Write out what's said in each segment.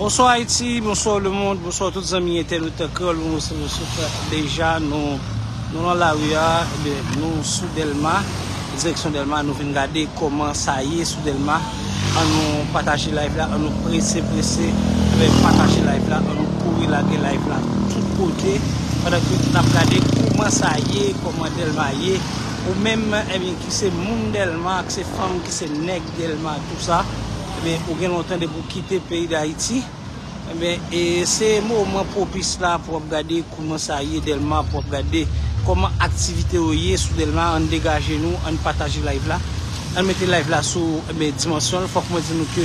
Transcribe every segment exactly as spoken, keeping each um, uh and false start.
Bonsoir Haïti, bonsoir le monde, bonsoir tous les amis internautes Créole. Nous sommes déjà nous dans la rue, nous sous Delma, direction Delma, nous venons regarder comment ça y est sous Delma. On nous partage live là, on nous presse, presse, on partage live là, on nous courir la live là, tout côté. Pendant que nous avons regardé comment ça y est, comment Delma y est, ou même eh bien, qui c'est monde Delma, qui c'est femme, qui c'est nègre Delma, tout ça. Mais on a longtemps de quitter le pays d'Haïti. Et c'est un moment propice là pour regarder comment ça y est Delma, pour regarder comment l'activité est sous Delma, on dégage nous, on partage le live là. On met le live là sur mes dimensions. Il faut que nous que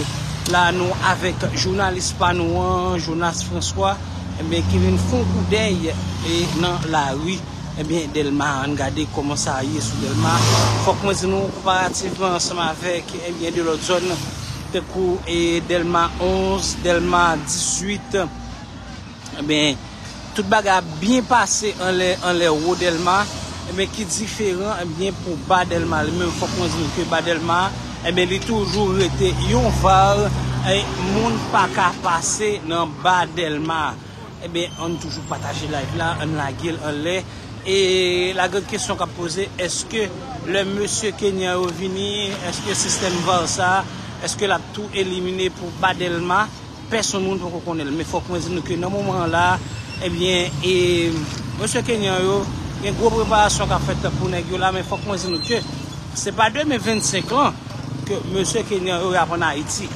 là, nous avec le journaliste Panouan, Jonas François, mais qui vient font coup d'œil dans la rue. Eh bien, Delma, on regarde comment ça y est sous Delma. Il faut que nous comparativement ensemble avec eh bien, de l'autre zone. Et Delma onze, Delma dix-huit, eh bien, tout bagarre bien passé en les en les hauts Delma, mais eh qui différent eh bien pour Bas Delma. Le même faut qu'on dise que Bas Delma, eh bien, il toujours été yon var et monde pas qu'à passer dans Bas Delma. Eh bien, on toujours partagé live là, on la gueule en les. Et la grande question qu'a posée, est-ce que le monsieur Kenyan est venu, est-ce que le système va ça? Est-ce que la tout éliminé pour Bas Delma? Personne ne peut reconnaître. Mais il faut qu'on dise que dans ce moment-là, eh bien, et M. Kenyan, il y a une grosse préparation qu'a faite pour nous là, mais il faut qu'on dise que ce n'est pas demain, mais vingt-cinq ans que M. Kenyan apprend à Haïti.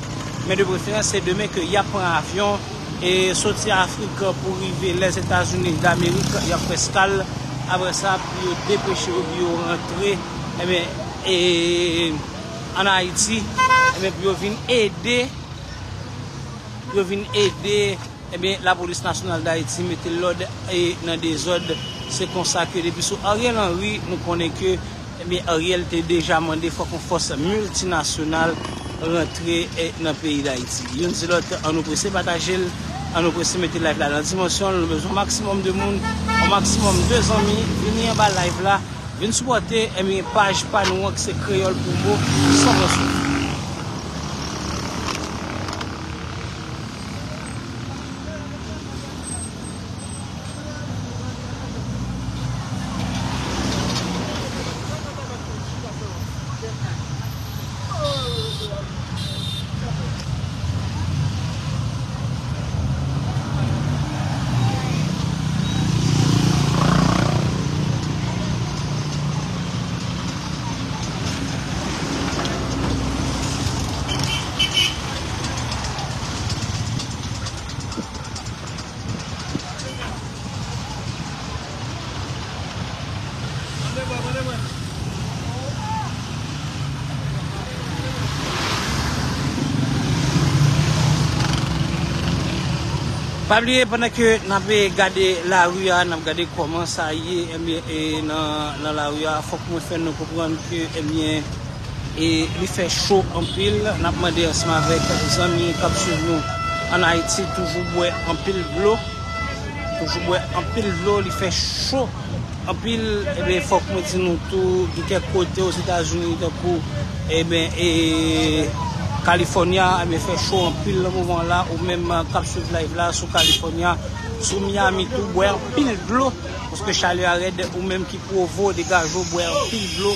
Mais de préférence, c'est demain qu'il apprend un avion et sortir d'Afrique pour arriver les États-Unis d'Amérique. Il y a Prescal. Après ça, puis il dépêche, puis il rentre. Eh bien, et en Haïti, mais pour venir aider, pour venir aider, eh bien, la police nationale d'Haïti mettait l'ordre et dans des ordres, c'est comme ça que depuis sous Ariel Henry, nous connaissons que eh bien, Ariel était déjà demandé faut qu'on force multinationale rentrer dans le pays d'Haïti. Une de l'autre, on nous presse partager, on nous presse mettre live là dans la dimension, nous besoin maximum de monde, au maximum deux amis, venir en bas live là, venir supporter eh bien, page Panou, c'est Créole pour moi, sans ressources. Pas oublier pendant que nous avons regardé la rue, nous avons regardé comment ça y est dans la rue. Il faut que nous fassions comprendre que il fait chaud en pile. Nous avons demandé ensemble avec les amis qui suivent nous en Haïti, toujours boire en pile de l'eau. Toujours boire en pile de l'eau, il fait chaud en pile. Il faut que nous disions tout, de quel côté aux États-Unis, de Californie, elle fait chaud en pile le moment là, ou même capsule live là, sous Californie, sous Miami, tout, boire en pile de l'eau, parce que chaleur arrête, ou même qui provoque des gageaux, boire en pile de l'eau.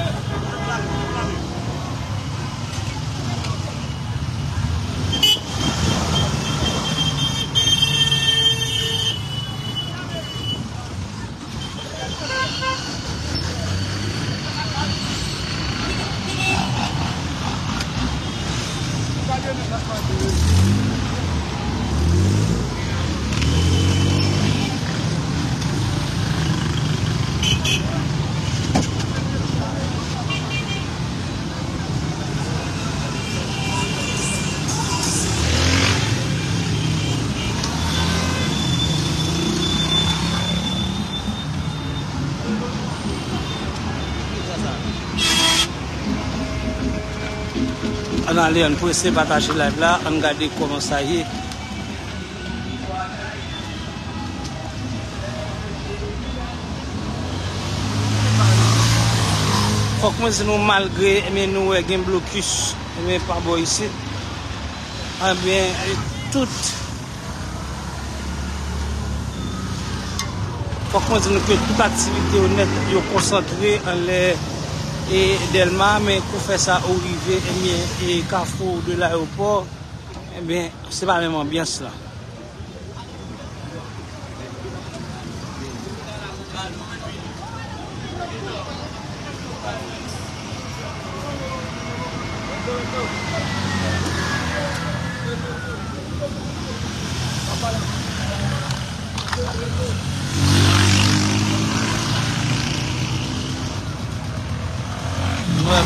That's my dude. aller, on peut essayer de partager live là, on regarde comment ça y est. Faut que nous nous malgré mais nous un blocus mais pas bon ici. Eh bien tout. Faut que nous que toute activité honnête est concentrée en les et Delma, mais pour faire ça au rivet et et carrefour de l'aéroport, eh bien c'est pas vraiment bien cela.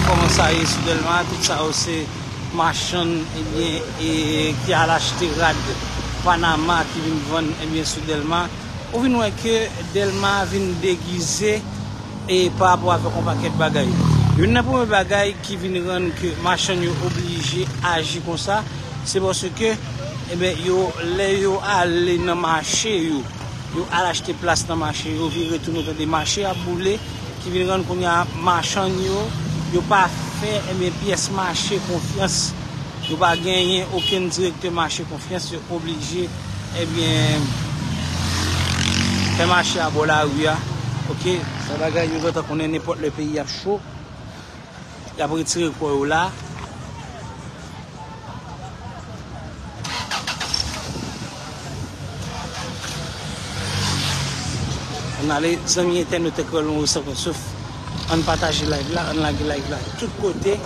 Comment ça y est, soudainement, tout ça aussi, marchand eh bien, et, qui a acheté Rad Panama qui vient vendre eh bien, soudainement. On voit que Delma vient déguiser et par rapport à un paquet de bagailles. Une des premières bagailles qui vient rendre que les marchands sont obligés d'agir comme ça, c'est parce que eh bien, yo, les allés dans le marché, yo, yo allés acheter place dans le marché, yo viennent retourner dans des marchés à bouler, qui viennent rendre qu'on y a marchand. Ils n'ont pas fait mes pièces marché confiance. Ils n'ont pas gagné aucun directeur marché confiance. Ils sont obligés eh bien, faire marché à Bolaouia. Ok, ça va gagner tant qu'on est n'importe le pays à chaud. Il a retiré quoi là. On a les amis internautes que l'on reçoit comme sauf. On partage la live là, on la live là, tout côté.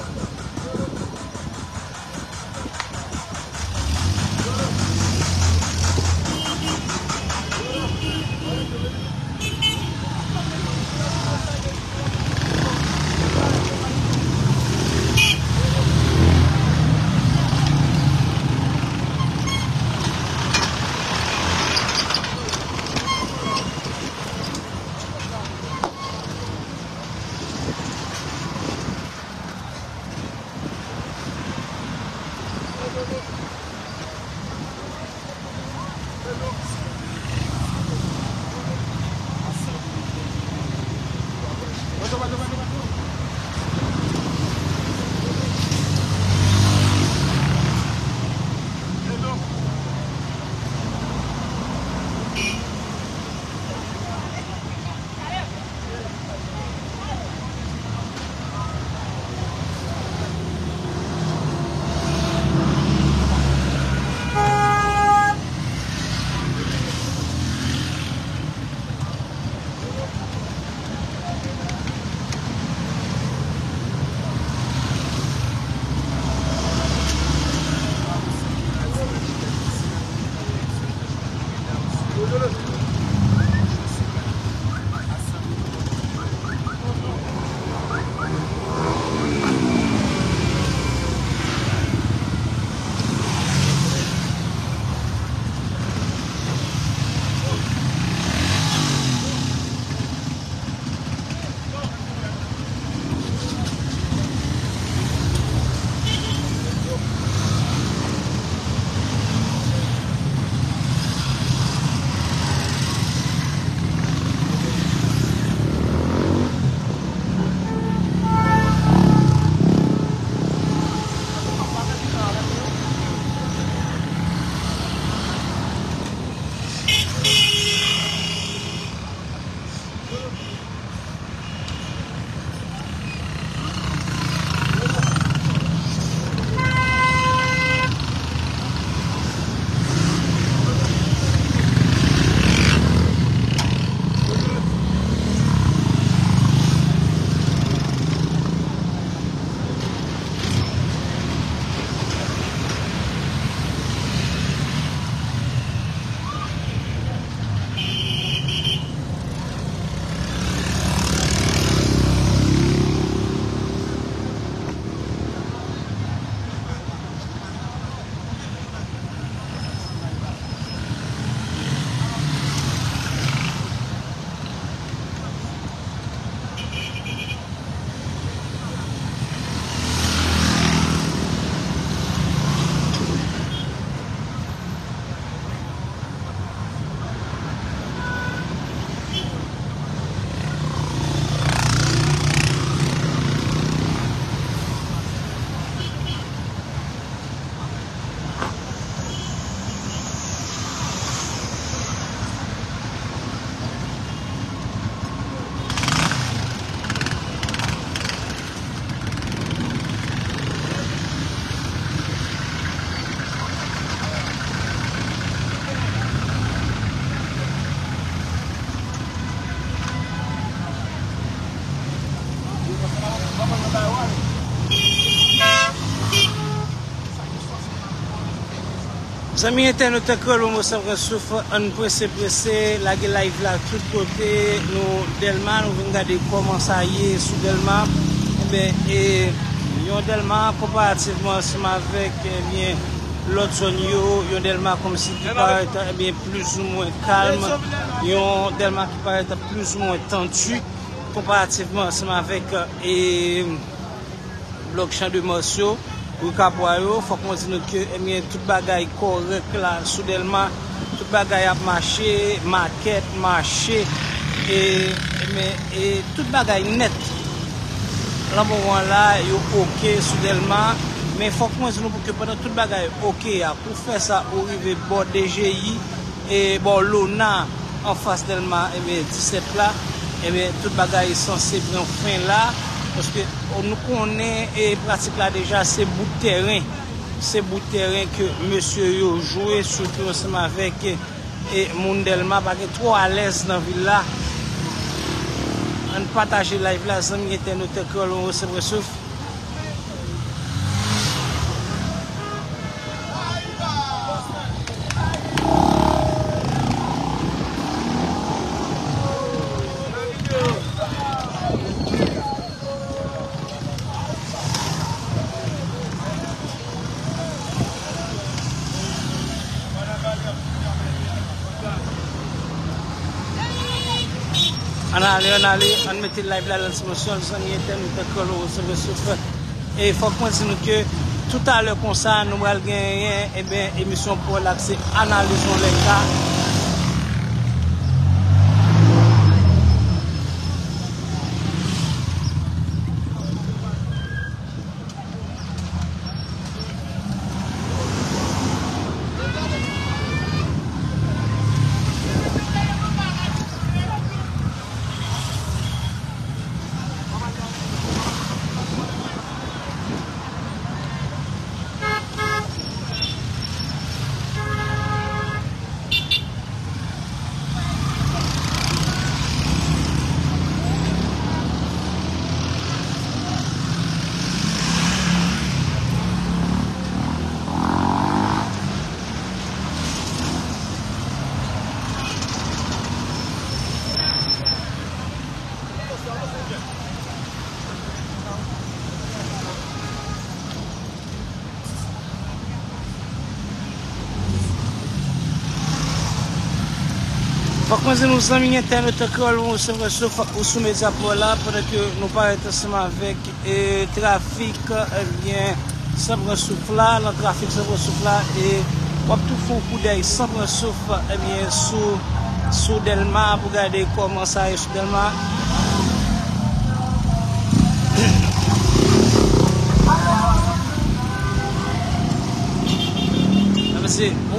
Zami internautes Créole pour moi, Moussa Brassou, on presse pressé, la live là tout côté, nous Delma, nous regarder comment ça y est sous Delma. Et eh yon Delma comparativement avec eh bien l'autre zone yo, yon Delma comme si qui paraît eh bien plus ou moins calme, yon Delma qui paraît plus ou moins tendu comparativement avec et eh, bloc champ de Marcio, Rucapois yo, faut qu'on dise que eh bien toute bagaille correct là sous Delma, toute bagaille a marché, maquette marché et mais et, et toute bagaille net. Là, il y a OK sur Delma, mais il faut que nous pour que pendant toute bagaille OK, pour faire ça, on arrive bord D G I et bord l'O N A en face Delma, et bien dix-sept là, et bien toute bagaille est censée prendre fin là, parce que nous connaissons et pratique là déjà, c'est bout de terrain, c'est bout de terrain que monsieur yo joué, surtout ensemble avec et mon Delma, parce que trop à l'aise dans la ville là. On partage live là, ça m'y était notre Créole pour moi, c'est vrai sauf. On allait, on allait, on mettait le live là, l'inscription, on s'en y était, on était collés, on se fait. Et il faut qu'on dise que tout à l'heure, comme ça, nous allons gagner, et bien, émission pour l'accès, analysons les cas. Nous nous amis internautes Créole pour moi, c'est vrai sauf ou sous mes apports là pendant que nous partons avec le trafic bien sans bras souffle là, le trafic sans bras souffle là et on tout fou coup d'œil sans bras souffle bien sous sous Delma pour regarder comment ça est sous Delma.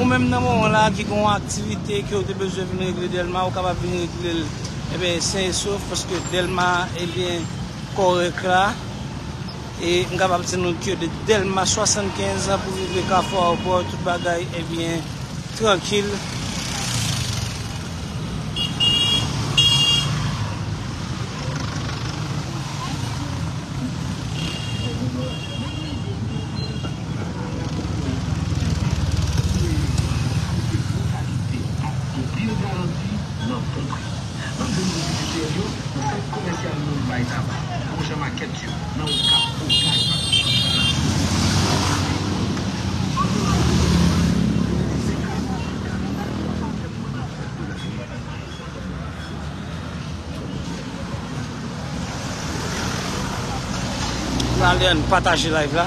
Ou même dans le moment là qui ont une activité qui ont besoin de venir régler Delma, ou capable de venir régler, eh bien c'est sauf parce que Delma est bien correct là et on capable de nous que de Delma soixante-quinze ans pour vivre Carrefour au port, tout bagaille est bien tranquille. Allez, partager live là.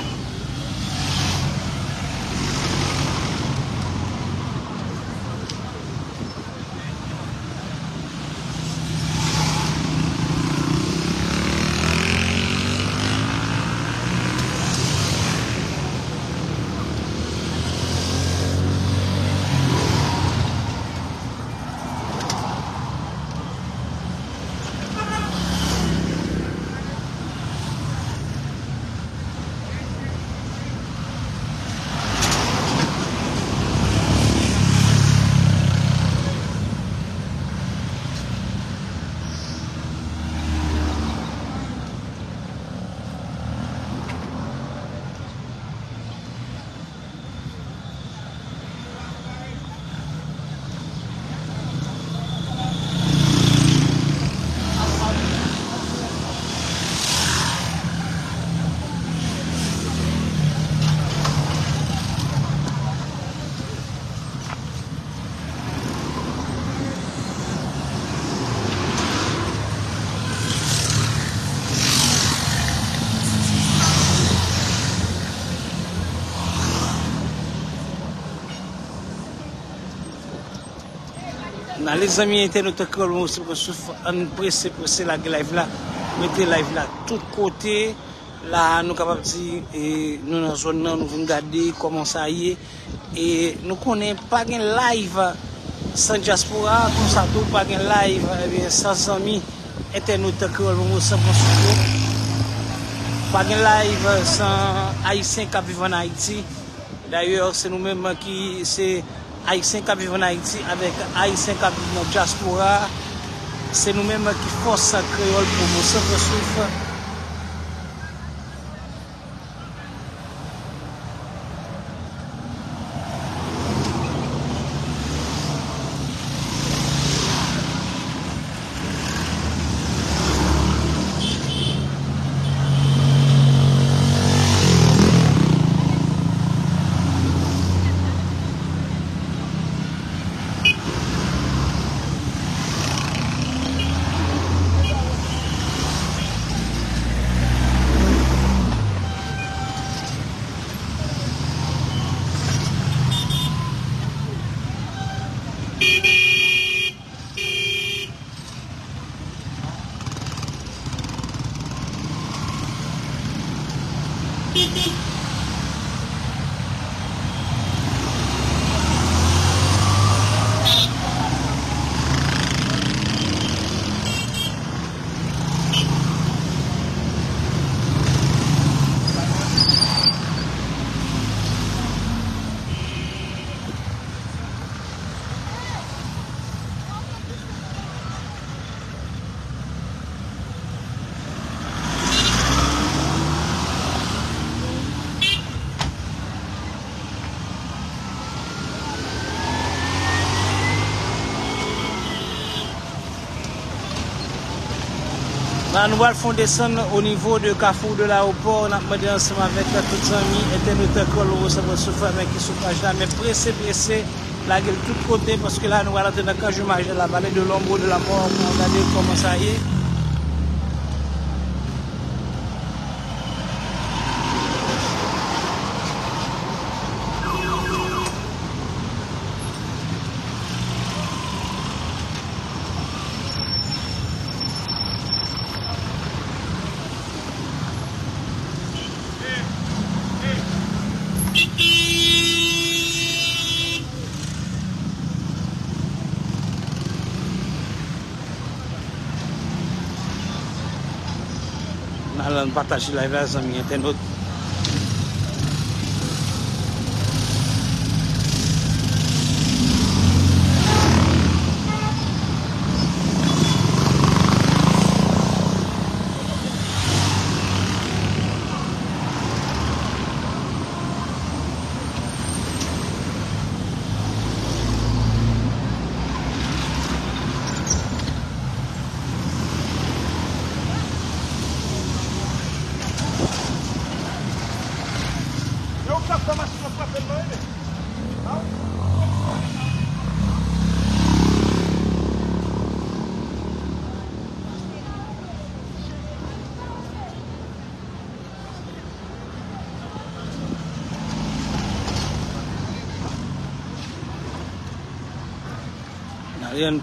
Dans les amis internautes, on presse presse la live là, mettez live là, tout côté. Là, nous sommes capables de dire, et nous dans la zone, nous venons regarder comment ça y est. Et nous ne connaissons pas de live sans diaspora, comme ça, tout pas de live sans amis internautes, pas de live sans haïtiens qui vivent en Haïti. D'ailleurs, c'est nous-mêmes qui, c'est haïtiens qui vivent en Haïti avec haïtiens qui vivent dans la diaspora. C'est nous-mêmes qui force créole pour nous suivre. Nous allons descendre au niveau de Carrefour de l'aéroport. Nous avons demandé ensemble avec tous les amis et nous avons qui sont là. Mais pressé, pressé, la gueule de tous côtés parce que là nous allons dans le jour de la vallée de l'ombre de la mort pour regarder comment ça y est. Partager la vie, amis internautes.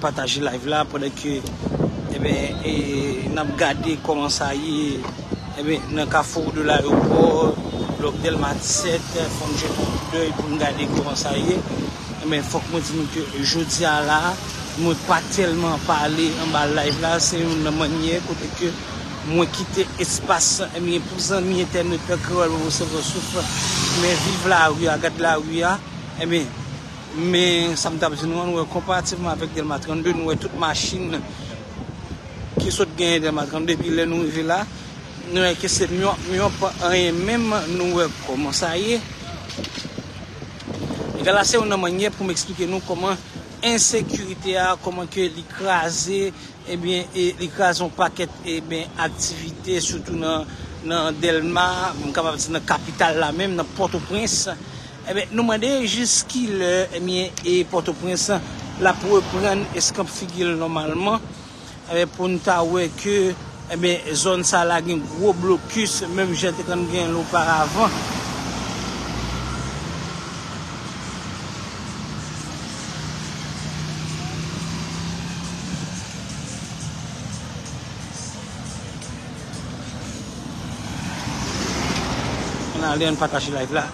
Partager live là pendant que eh ben et n'a regardé comment ça y est eh ben dans carrefour de l'aéroport bloc Delma dix-sept faut jeter un coup d'œil pour regarder comment ça y est mais faut que moi dis que jeudi à là moi pas tellement parler en bas live là c'est une manière côté que moi quitter espace mes pour amis internet créole pour se ressourcer mais vivre la rue regarder la rue eh ben. Mais ça me dit nous comparativement avec Delma trente-deux, nous avons toute machine qui sont gagnées Delma trente-deux depuis les nous arrivons là. Nous avons que c'est mieux, mieux pas rien même nous comment ça y est. Et là c'est une manière pour m'expliquer nous comment insécurité a comment que l'écraser et bien l'écraser un paquet et bien activité surtout dans dans Delma, capable de dans capitale là même dans Port-au-Prince. Eh bien, nous demandons jusqu'à l'heure et Port-au-Prince là pour reprendre ce qu'on figure normalement. Eh bien, pour nous dire que eh bien, zone ça là, il y a un gros blocus, même j'étais quand même là auparavant. à aller, on ne pas cacher live là.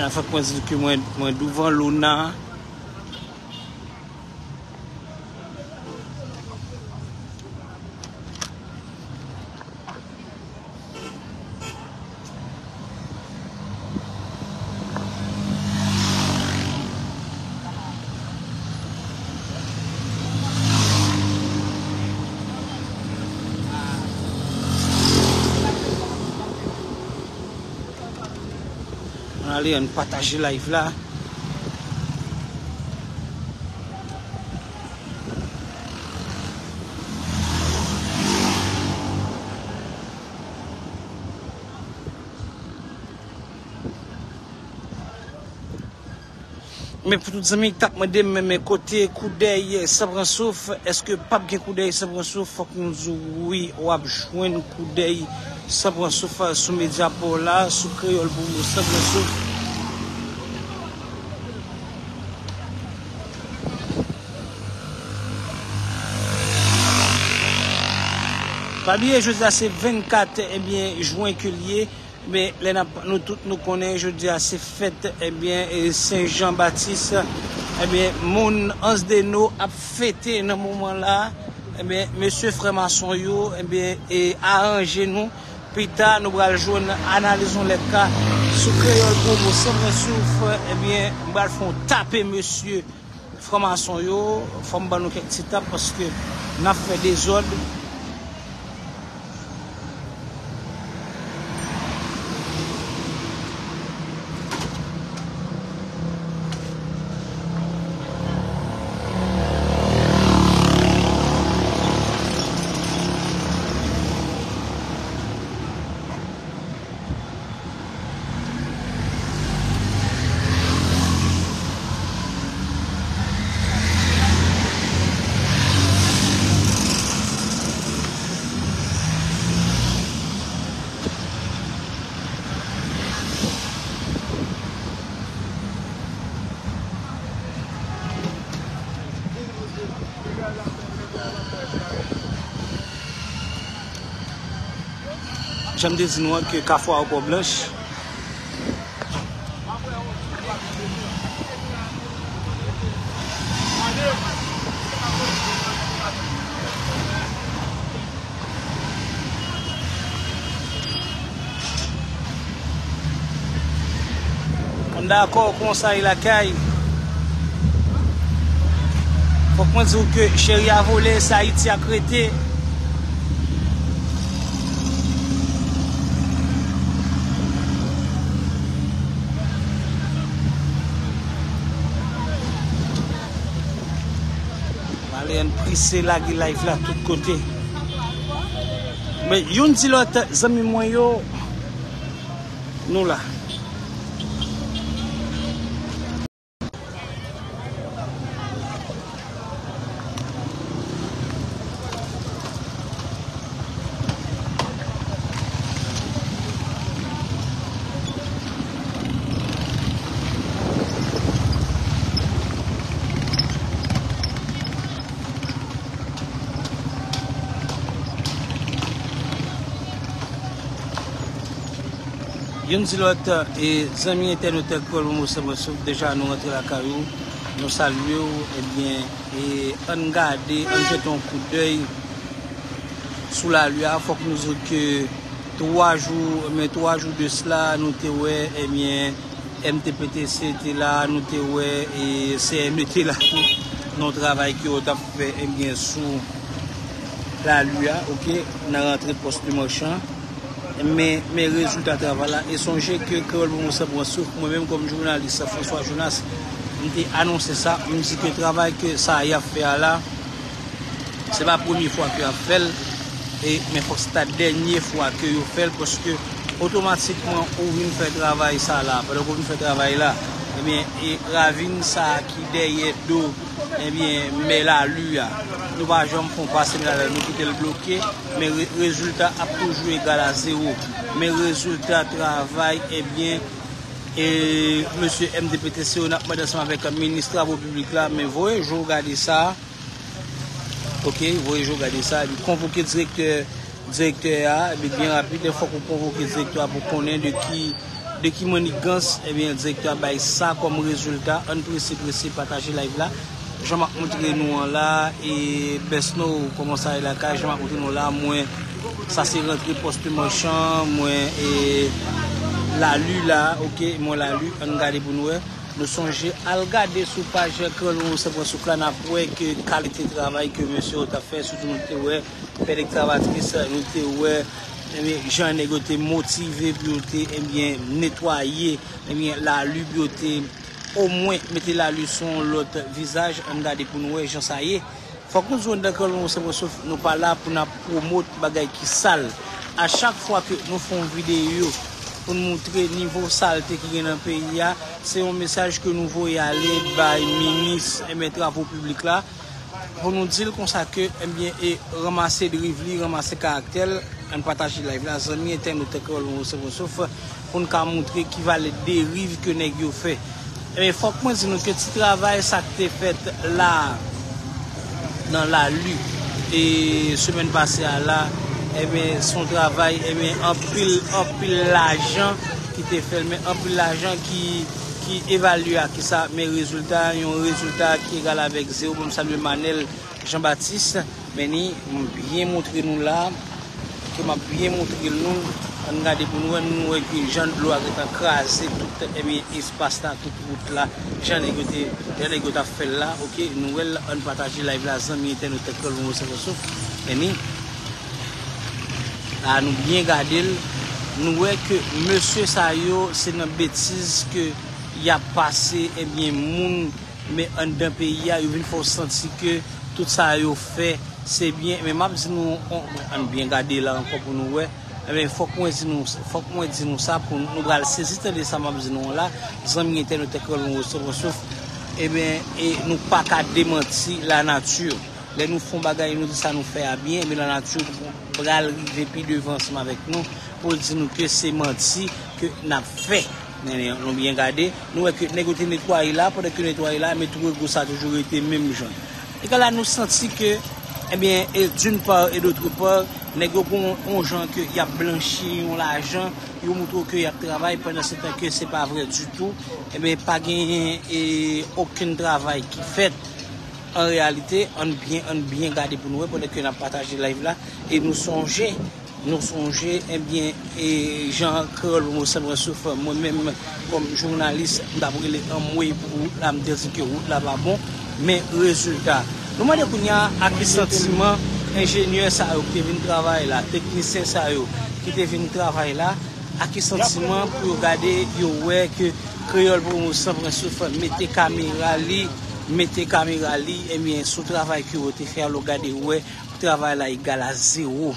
Il faut que moi, moi devant Luna. Allez, on partage live là. Mais pour tous les amis qui tapent mes côtés, coup d'œil, ça prend souffle. Est-ce que pas de coup d'œil, ça prend souffle? Faut que nous oui, on a besoin de coup d'œil, ça prend souffle sous mes diapos là, sous Créole pour moi, ça prend souffle. Bien, je dis à ces vingt-quatre eh bien, juin que lié, mais les, nous tous nous connaissons, je dis à ces fêtes, eh bien, Saint Jean Baptiste, eh bien, mon anse de nous a fêté dans ce moment-là, eh bien, monsieur Frémaçon, eh bien, et arrangez nous, puis tard, nous allons jouer, analysons les cas, sous Créole pour vous, sans souffle, eh bien, nous allons taper monsieur Frémaçon, il faut nous faire quelques tapes parce que nous avons fait des ordres. J'aime dire que Kafoua au bois blanche. On est d'accord qu'on s'aille la caille. Faut qu'on dise que chéri a volé, ça Haïti a crété. C'est là qui live là tout côté. Mais yon dit l'autre, zami moyo, nous là. Nous l'autre et amis internautes pour Moussa Brassou déjà nous rentrons la caillou, nous saluons et bien et on garde, on jette un coup d'œil sous la lueur. Faut que nous que trois jours, mais trois jours de cela, nous te ouais et bien M T P T C était là, nous te ouais et C N U était là. Notre travail qui on a fait et bien sous la lueur, ok, on a rentré poste du marchand. Mais mes résultats de travail là, et songez que Créole pour Moussa Brassou, moi-même comme journaliste François Jonas, j'ai annoncé ça, je me dis que le travail que ça a fait là, ce n'est pas la première fois que a fait, mais c'est la dernière fois que vous fait parce que automatiquement on vient faire travail ça là, pendant qu'on vient faire travail là, eh bien, et ravine ça qui derrière d'eau, eh bien, mais la lue, nous ne pouvons pas passer là, nous pouvons le bloquer, mais le résultat a toujours égal à zéro. Mais le résultat travail, eh bien, et monsieur M T P T C, on a pas d'ensemble avec le ministre de la République là, mais voyez, je regarde ça. Ok, voyez, je regarde ça, il convoqué directeur. Directeur A, bien rapide, il faut qu'on convoque le directeur pour qu'on ait de qui de qui manigance, et bien directeur bail ça comme résultat, on pressé, pressé, partager live là. Je m'a montré nous là et Besno comment ça est la cage, je m'a montré nous là, moi ça c'est rentré poste marchand, moi et la lue là, ok, moi la lue, on regarde pour nous. Nous songeons à regarder sur la page que nous sommes sur le que qualité de travail que monsieur a fait, surtout nous sommes les travailleuses, nous sommes les gens motivés, nettoyer la lutte, au moins mettre la lutte sur l'autre visage, regarder pour nous, j'en sais. Il faut que nous soyons d'accord, nous ne sommes pas là pour promouvoir des bagages qui sales. À chaque fois que nous faisons une vidéo, pour nous montrer le niveau de saleté qui est dans le pays, c'est un message que nous voyons aller par le ministre et les travaux publics là, pour nous dire comme ça que ramasser de rivlis, ramasser de caractères, on partage live là, c'est un terme de technologie, pour nous montrer qui va les dérives que nous faisons. Il faut que nous disions que ce travail ça a été fait là, dans la lutte, et semaine passée à là, eh bien, son travail, eh bien, en pile, en pile l'argent qui était fait, mais en pile l'argent qui, qui évalue à qui ça, mes résultats, ils ont un résultat qui est égal avec zéro. Bon, salut Manel Jean Baptiste, mais ni, bien montré nous là, qui m'a bien montré nous, on regarde pour nous, nous, et puis, Jean de l'eau a écrasé tout, eh bien, espace là, toute route là, Jean de l'eau a fait là, ok, nous, on partage live là, sans militaire, nous, technique, nous, c'est mais ni, à nous bien garder, nous voyons que monsieur Sayo, c'est une bêtise que il a passé, et bien, moun, mais en d'un pays, il faut sentir que tout ça a fait, c'est bien, mais même si nous, on bien garder là encore pour nous, il faut qu'on dise nous, faut qu'on dise nous ça pour nous, nous saisir de ça, même si nous là, nous avons été nous ressources, et bien, et nous pas qu'à démentir la nature. Les nous font bagaille, nous disent ça nous fait bien, mais la nature va arriver puis devant avec nous pour dire nous que c'est menti que nous avons fait. Nous bien gardé, nous avons négocié nettoyer là, pendant que nettoyer là, mais tout le monde ça a toujours été même genre. Et quand là nous sentons que, eh bien, d'une part et d'autre part, négocier on gens que y a blanchi, on l'argent, ils montrent que y a travail pendant ce temps que c'est pas vrai du tout. Eh bien, pas gagné et aucun travail qui fait. En réalité, on bien, on bien gardé pour nous, pendant que nous partagé le live là, et nous songer, nous songer, eh bien, et Jean-Claude Moussel, moi-même, comme journaliste, d'abord, il est un mois pour la me dire que route là-bas bon, mais résultat. Nous demandons qu'on y a à quel sentiment, ingénieur ça qui vient travailler là, technicien ça qui vient travailler là, à quel sentiment pour regarder, ouais, que Créole pour moi, mettez caméra, lit. Mettez caméra li, et bien, sous travail que vous avez fait, vous regardez, ouais, le travail là égal à zéro.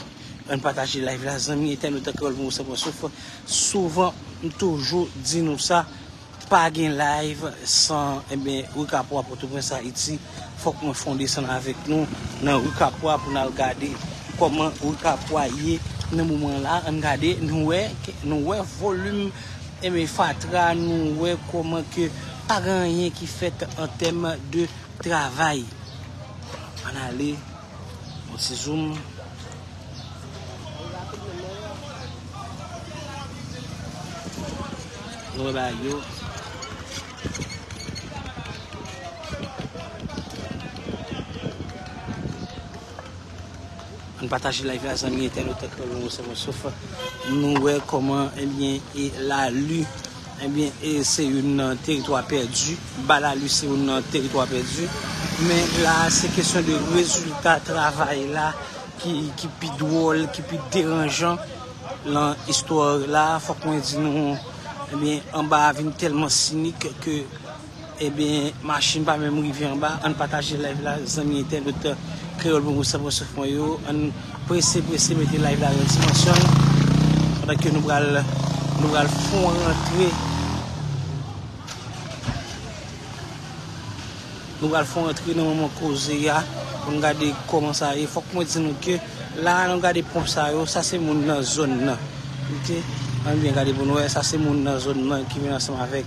On partage live là, amis, et nous t'accordons, souvent, toujours, dis-nous ça, pas gain live, sans, eh bien, Rucapois pour tout le monde Haïti, faut qu'on fonde ça avec nous, dans Rucapois pour nous regarder comment Rucapois est, dans ce moment-là, on regarde, nous, nous, volume, et bien, fatra, nous, comment que, pas rien qui fait en termes de travail. On allait, on se zoom. On partage la vie à amis internautes que nous sommes nous voyons comment eh bien et la lutte. Eh bien, c'est un territoire perdu. Balalu, c'est un territoire perdu. Mais là, c'est question de résultat de travail là, qui est plus drôle, qui est plus dérangeant. Dans l'histoire là, il faut qu'on dise non. Eh bien, en bas, il est tellement cynique que, eh bien, machine pas même arriver en bas. On partage les lives là, les amis étaient d'autres créoles pour vous savoir ce qu'on a. On presse, presse, mettez les lives là, les dimensions. pendant que nous allons nous allons fond rentrer nous allons fond rentrer dans moment causé là pour regarder comment ça il faut que moi dise nous que là nous regarder pont ça ça c'est mon dans zone là OK on bien regarder pour nous ça c'est mon dans zone là qui vient ensemble avec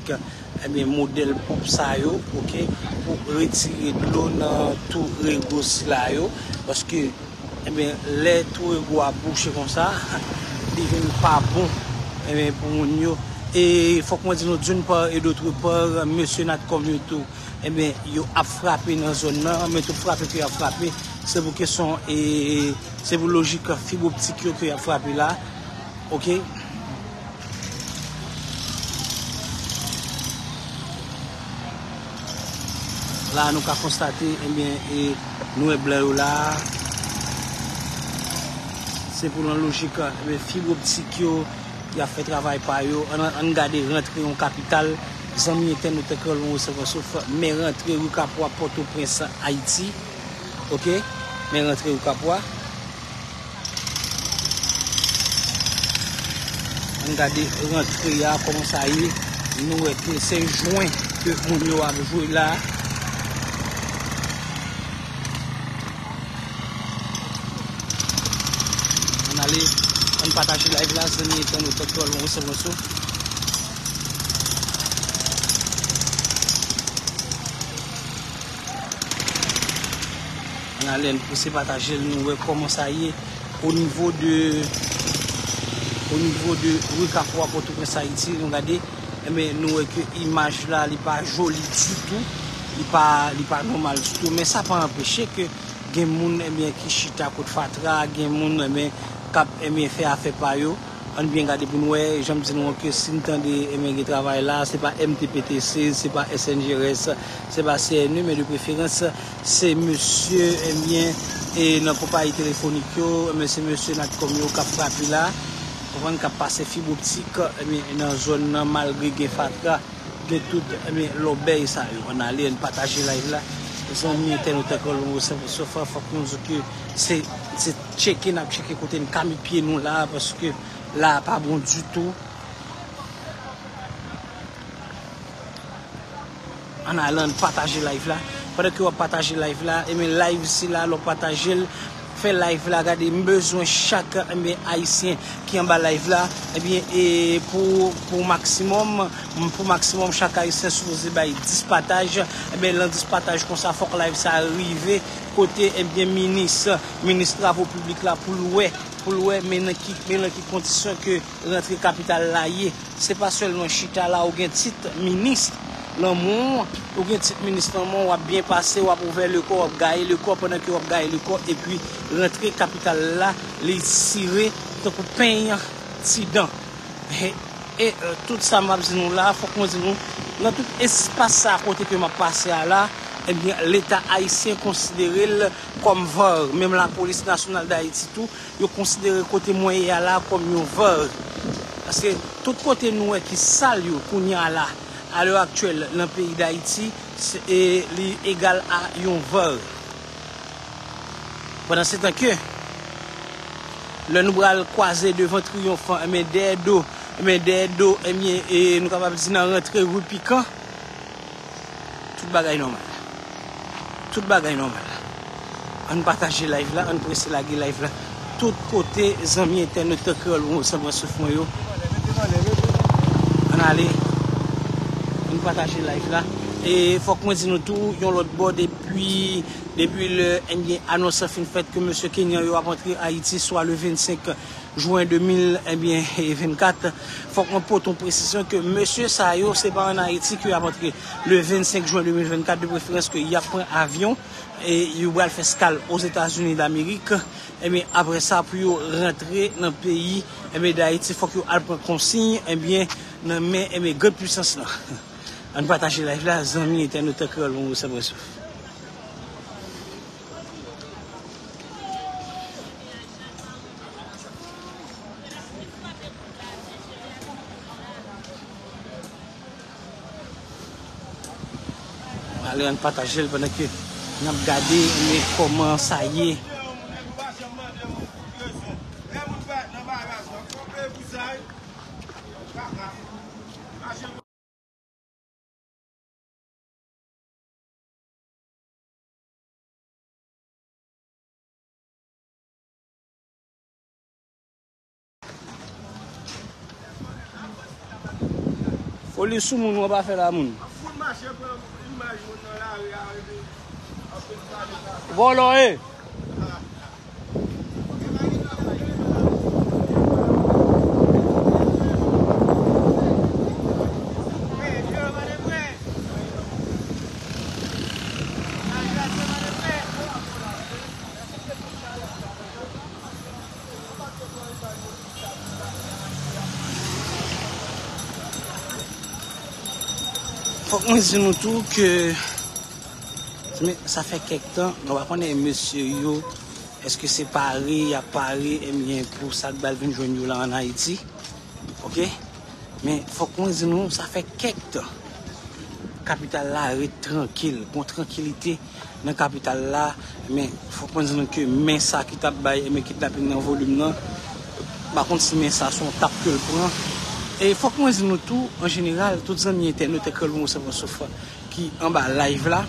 le modèle pompe ça yo OK pour retirer l'eau dans tout régossi là yo parce que eh bien, les trous à bouche comme ça, ils ne sont pas bons eh bien, pour nous. Et il faut que nous disions d'une part et d'autre part, monsieur Natcom, eh bien, il a frappé dans la zone, mais tout frappé qui a frappé, c'est pour question et c'est pour logique fibre optique qui a frappé là. OK? Là, nous avons constaté, eh bien, et nous sommes blancs là. C'est pour la logique, les fibres optiques, il a fait travail par eux. On a gardé rentrer en capitale, les amis étaient nos écoles, mais rentrer Rucapois, Port-au-Prince, Haïti. OK? Mais rentrer Rucapois. On a gardé rentrer à comment ça y est. Nous étions c'est juin que nous avons joué là. On partage la glace, on est en autochtone, on se reçoit. On a l'air pour se partager, nous voyons comment ça y est au niveau de au niveau de Rucapois, pour tout le monde, Haïti. Regardez, mais nous voyons que l'image là n'est pas jolie du tout, n'est pas, pas normale du tout, mais ça n'a pas empêché que des gens qui chitent à côté de Fatra, des gens cap aimer faire affaire par eux on bien garder pour nous j'aime dire que si nous tendez aimer qui travail là c'est pas M T P T C c'est pas S N G R S c'est pas C N U mais de préférence c'est monsieur eh bien et notre propriété téléphonique mais c'est monsieur Natcom qui a frappé là on va passer fibre optique dans la zone malgré que fatra que tout mais l'obéi ça on aller partager live là ils ont mis internet colon sauf faut que c'est c'est checker n'a checker côté une cami pied nous là parce que là pas bon du tout en allant partager live là pendant que on partager live là et mais live si là on partager fait live là garder besoin chaque haïtien qui en bas live là et bien et pour pour maximum pour maximum chaque haïtien supposé bah dix partages et bien l'un dix partages comme ça faut que live ça arrive côté et bien ministre ministre travaux publics là pour louer pour louer mais dans qui mais dans qui condition que rentrer capitale là c'est pas seulement chita là ou gain titre ministre l'amour ou bien petit ministre on a bien passé on a ouvert le corps on a gaillé le corps pendant que on a gaillé le corps et puis rentrer capitale là les tirer donc peigner tidan et tout ça m'a dit nous là faut qu'on dise nous dans tout espace à côté que m'a passé à là eh bien l'état haïtien considéré comme vol même la police nationale d'Haïti tout yo considéré côté moyen là comme un vol parce que tout côté nous qui sale yo qu'on y a là à l'heure actuelle, dans le pays d'Haïti, c'est égal à un vol. Pendant ce temps que, le nous allons croiser devant triomphant, mais des dos, mais des dos, et nous sommes capables de rentrer rue Piquant, tout bagaille normal. Tout bagaille normal. On partage live là, on presse la live là. Tout côté, les amis internet, on s'embrasse sur le fond. On allait. Partager live là et faut que moi dis nous tout yon l'autre bord depuis depuis le eh annonce fin fait que monsieur Kenyan yo a rentré Haïti soit le vingt-cinq juin deux mille vingt-quatre faut qu'on porte une précision que monsieur Sayo c'est pas en Haïti qui a rentré le vingt-cinq juin deux mille vingt-quatre de préférence que il a pris avion et il va faire escale aux États-Unis d'Amérique et bien après ça pour rentrer dans le pays et bien d'Haïti faut qu'il prenne consigne et bien dans mais et bien grande puissance là. On partage la live là, les amis internet que l'on s'abonne. Allez, on partage pendant que on a regardé comment ça y est. Au lieu sous moun, on va faire la moun. Voilà. On dit nous tout que ça fait quelque temps, on va connaître monsieur Yo, est-ce que c'est Paris, à Paris, et bien pour ça que Balvin Joignou là en Haïti, ok? Mais faut qu'on dise nous, ça fait quelque temps, capitale là est tranquille, pour tranquillité dans la capitale là, mais faut qu'on dise nous que mais ça qui tape bail, mais qui tape dans le volume là, par contre si mais ça son tape que le prend. Et il faut que nous disions tout, en général, tous les amis internautes que nous avons qui en bas live là.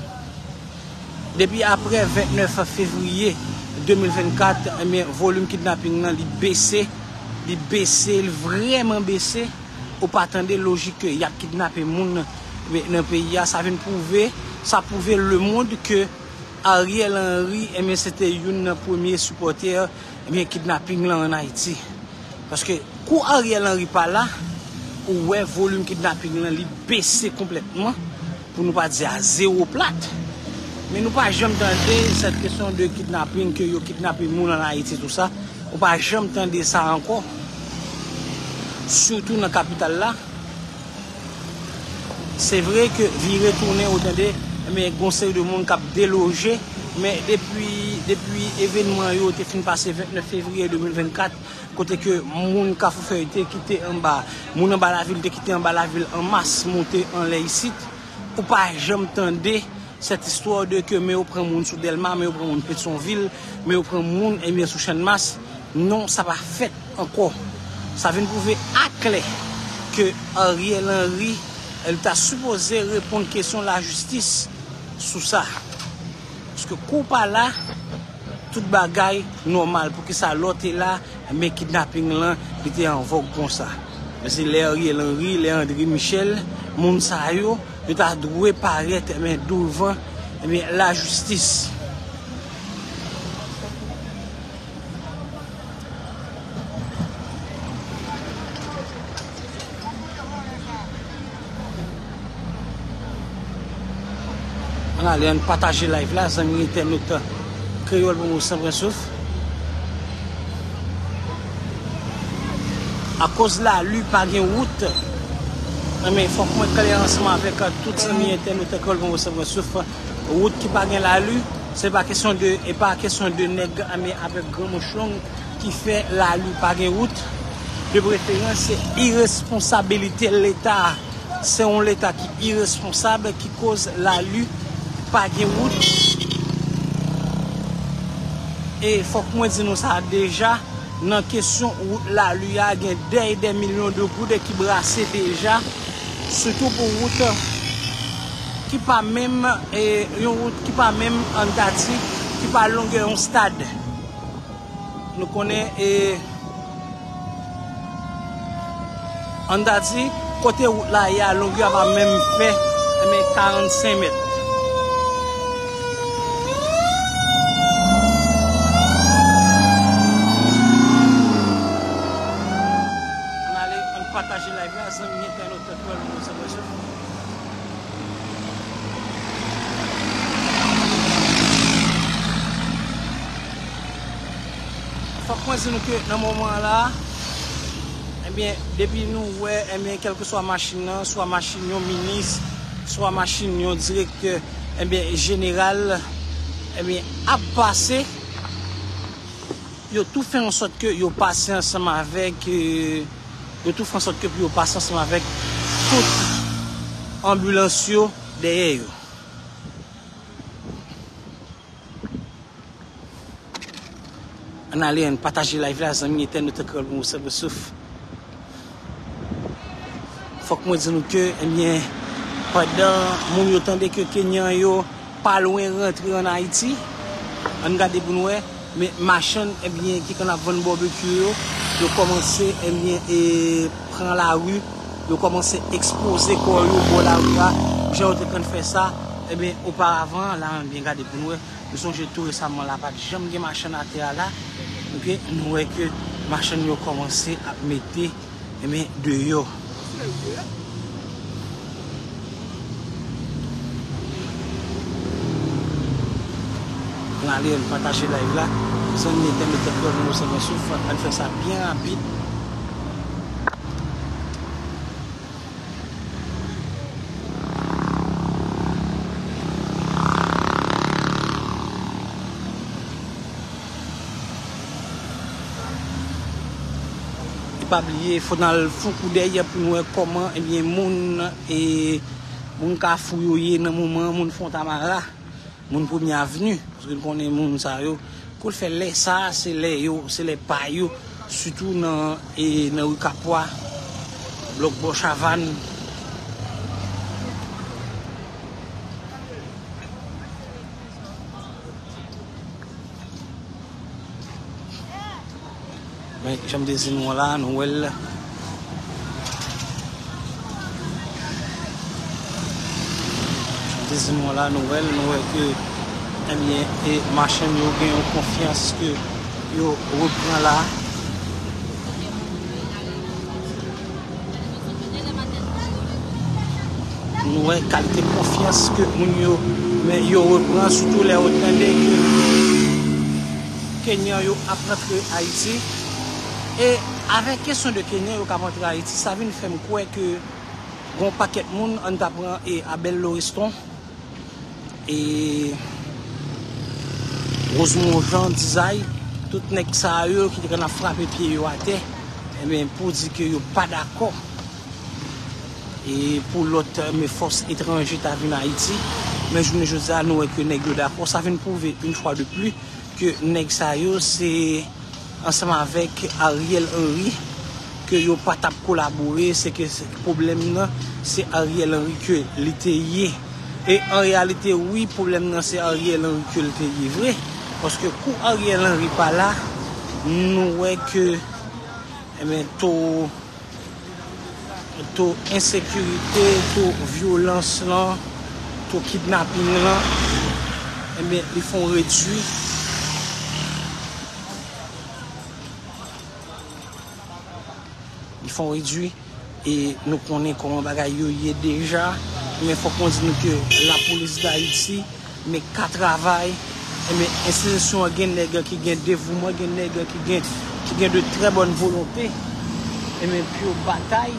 Depuis après vingt-neuf février deux mille vingt-quatre, le volume kidnapping a baissé, il baissé, il vraiment baissé. Au pas attendre logique qu'il y a kidnappé les gens dans le pays, ça vient prouver, ça prouver le monde que Ariel Henry, c'était un premier supporter du kidnapping en Haïti. Parce que quand Ariel Henry pas là, ouais, volume kidnapping là, il baissé complètement, pour ne pas dire à zéro plate. Mais nous pas jamais entendu cette question de kidnapping, que yo kidnappé moun en Haïti, tout ça. On pas jamais entendu ça encore. Surtout dans la capitale là. C'est vrai que virer tourner entendez, mais conseil de monde cap délogé, mais depuis depuis événement yo te fin passé vingt-neuf février deux mille vingt-quatre. Côté que moun ka foufe te quitté en bas, moun en bas la ville te quitté en bas la ville en masse monté en l'air ici. Ou pas jamais tendé cette histoire de que mais on prend moun sous Delma, mais on prend moun Pétionville, mais on prend moun et bien sous chaîne masse. Non, ça va fait encore. Ça vient prouver à clé que Ariel Henry elle t'a supposé répondre question la justice sous ça. Parce que coup pas là tout bagaille normal pour que ça l'autre là. Mais kidnapping là, il était en vogue comme ça. Mais c'est Ariel Henry, les André Michel, Moussa Brassou, il a dû paraître devant la justice. On a partagé live là, ça m'a été notre Créole pour Moussa Brassou. À cause de la lui par une route, mais faut qu'on ait ensemble avec toutes les amis internautes que l'on recevra sauf route qui par la lui, c'est pas question de et pas question de nègre mais avec grand mouchon qui fait la lui par une route. De préférence, c'est irresponsabilité l'État. C'est un l'État qui est irresponsable qui cause la lui par une route. Et faut qu'on dise nous ça déjà. Dans la question où la lui a gagné des millions de gouttes qui brassaient déjà, surtout pour route qui pas même et une route qui pas même en dati, qui pas longue en stade. Nous connaissons et en dati côté route là il y a longueur va même fait mais quarante-cinq mètres. Que dans le moment là, eh bien, depuis nous, ouais, eh bien, quel que soit machine, soit machine ministre, soit machine directeur, eh bien, général, eh bien, à passer, ils ont tout fait en sorte que ils passent ensemble avec, euh, ils ont tout fait en sorte que ils passent ensemble avec toute ambulance derrière eux. On allait partager live là, les amis internautes que nous sommes sauf. Faut que moi dise nous que eh bien pendant mon attendait que Kenyan yo pas loin rentrer en Haïti, on regarder pour nous mais machin eh bien qui qu'on a vendre barbecue yo, yo commencer eh bien et prend la rue ont commencé à exposer pour la rue. J'ai entendu qu'on fait ça. Eh bien, auparavant, là, on bien regardé pour nous. Nous sommes tout récemment là, pas de jambes de machines à terre là. Okay? Nous voyons que les machines ont commencé à mettre eh dehors. On allait partager la rue là. Nous avons mis des moussons de souffle. On fait ça bien rapide. Il faut dans le fond coup d'œil pour nous comment eh bien moun et moun ka fouiller dans moment moun Fontamara moun première avenue parce que nous connaît Moussa yo qu'on fait les ça c'est les yo c'est les payo surtout dans et dans Rucapois bloc Bochavanne. Mais j'aime des nous là, Noël. Des nous là, Noël, Noël que eh bien et machin yo gagne confiance que yo reprend là. Noël qualité confiance que moun yo mais yo reprend surtout les hôtels que Kenyan yo après Haïti. Et avec la question de Kenyan qui a montré à Haïti, ça vient nous faire croire que un paquet de monde on apprend et Abel Loriston et Rosemond Jean Dizay, tout nèg ça yo qui a frappé pied à terre et bien pour dire que yo pas d'accord et pour l'autre mes forces étrangères t'a venu à Haïti mais je ne sais pas nous que nèg yo d'accord ça vient prouver une fois de plus que nèg ça yo c'est ensemble avec Ariel Henry, que yo pas tap collaborer, c'est que ce problème c'est Ariel Henry que l'été. Et en réalité, oui, problème c'est Ariel Henry que l'été vrai. Parce que quand Ariel Henry pas là, nous voyons que eh bien, taux, taux insécurité, taux violence, là, taux kidnapping, là, eh bien, ils font réduire. Ils font réduire et nous connaissons comment bagaille est déjà, mais il faut qu'on dise que la police d'Haïti, mais qu'à travail, mais institution qui a qui gagne dévouement, qui gagne qui gagne de très bonne volonté, et mais puis aux batailles,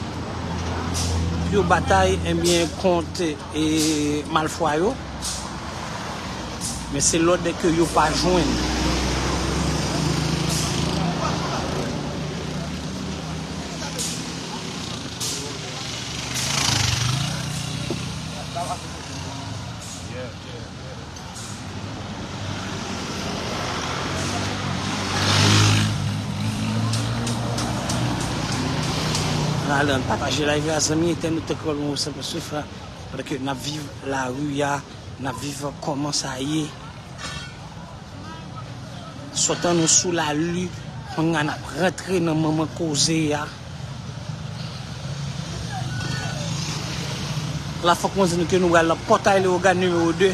puis aux batailles, et bien contre et malfoyaux, mais c'est l'ordre que yo pas joindre. J'ai live à Zami et nous te collons au simple souffle parce que nous vivons la rue, nous vivons comment ça y est. Sautant nous sous la rue, on a rentré dans le moment causé. La fois qu'on dit que nous allons le portail de l'organe numéro deux.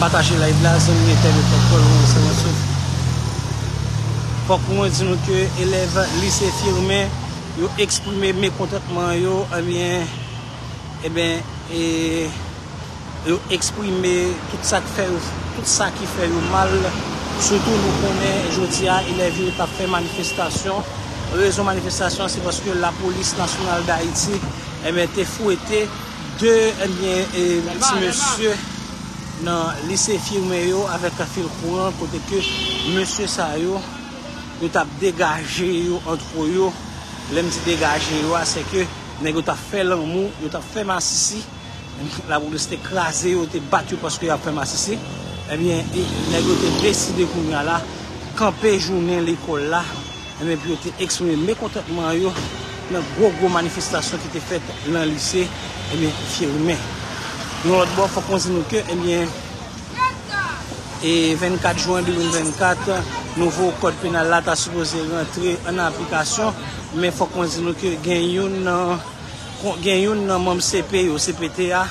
Partager la blason était le protocole de pour qu'on dise que élèves lycée firmé yo exprimer mécontentement yo eh bien eh bien et yo exprimer tout ça qui fait tout ça qui fait mal surtout nous connaît jodi a élèves qui fait manifestation raison manifestation c'est parce que la police nationale d'Haïti eh bien était fouettée deux eh bien et monsieur dans le lycée firmé avec un fil courant, côté que Monsieur Sayo, nous avons dégagé entre eux. L'homme qui dégagé, c'est que Nèg t'a fait l'amour, yo t'a fait massissi, la police t'a écrasé, yo t'a battu parce qu'il a fait massissi. Eh bien, nèg t'a décidé qu'on a là camper journée l'école là, et puis yo t'a exprimé mécontentement yo dans gros gros manifestation qui était faite dans le lycée, et bien firmé. Nous l'autre bord faut considérer que eh bien et vingt-quatre juin deux mille vingt-quatre nouveau code pénal là t'a supposé rentrer en application, mais il faut qu'on dise que gagne un membre C P ou C P T A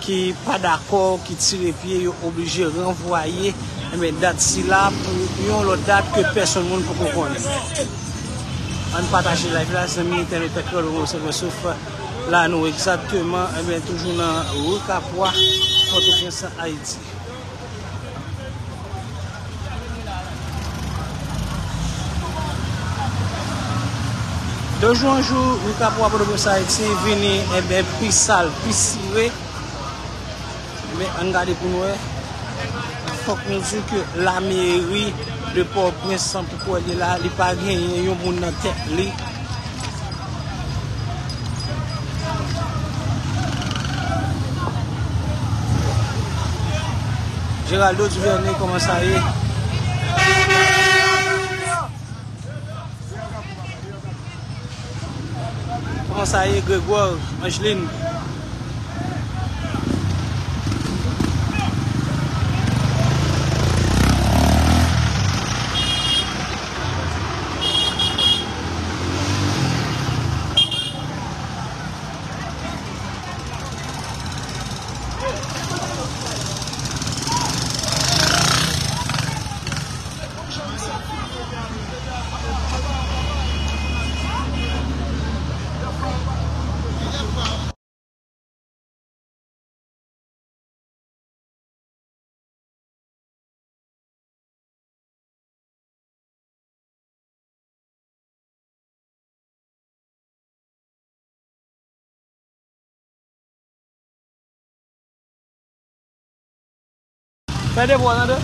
qui pas d'accord, qui tire pied, obligé de renvoyer mais date si là pour l'autre date que personne ne peut comprendre. On partage la live là, c'est militaire de Créole pour moi, sauf là nous exactement mais toujours dans Rucapois, Port-au-Prince, Haïti. De jour en jour, le Capois pour le Haïti venait et bien plus sale, plus ciré. Mais on garde pour nous, il faut qu'on dise que la mairie de Port-au-Prince, sans pourquoi elle est là, elle n'a pas gagné, elle a eu une tête. Géraldo Duvernay, comment ça y est? Ça y est, Grégoire, Angeline. Faites des voix, non?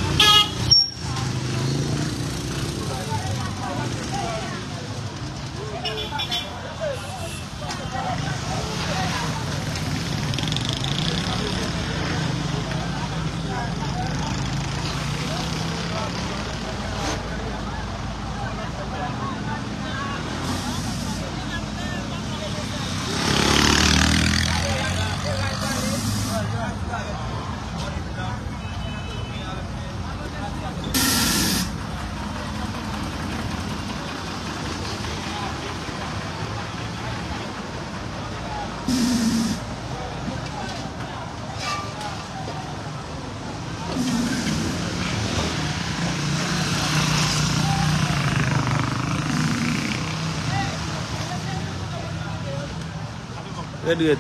Good, good.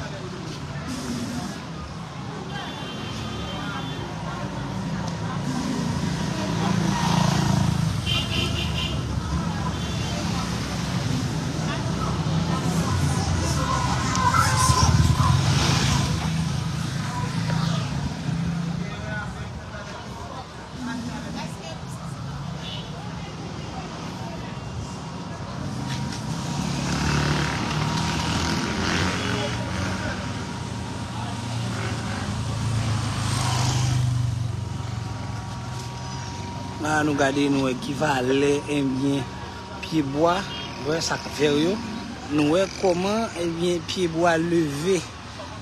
Nous regardons nous qui va aller et bien pied bois ouais ça fait nous comment et bien pied bois levé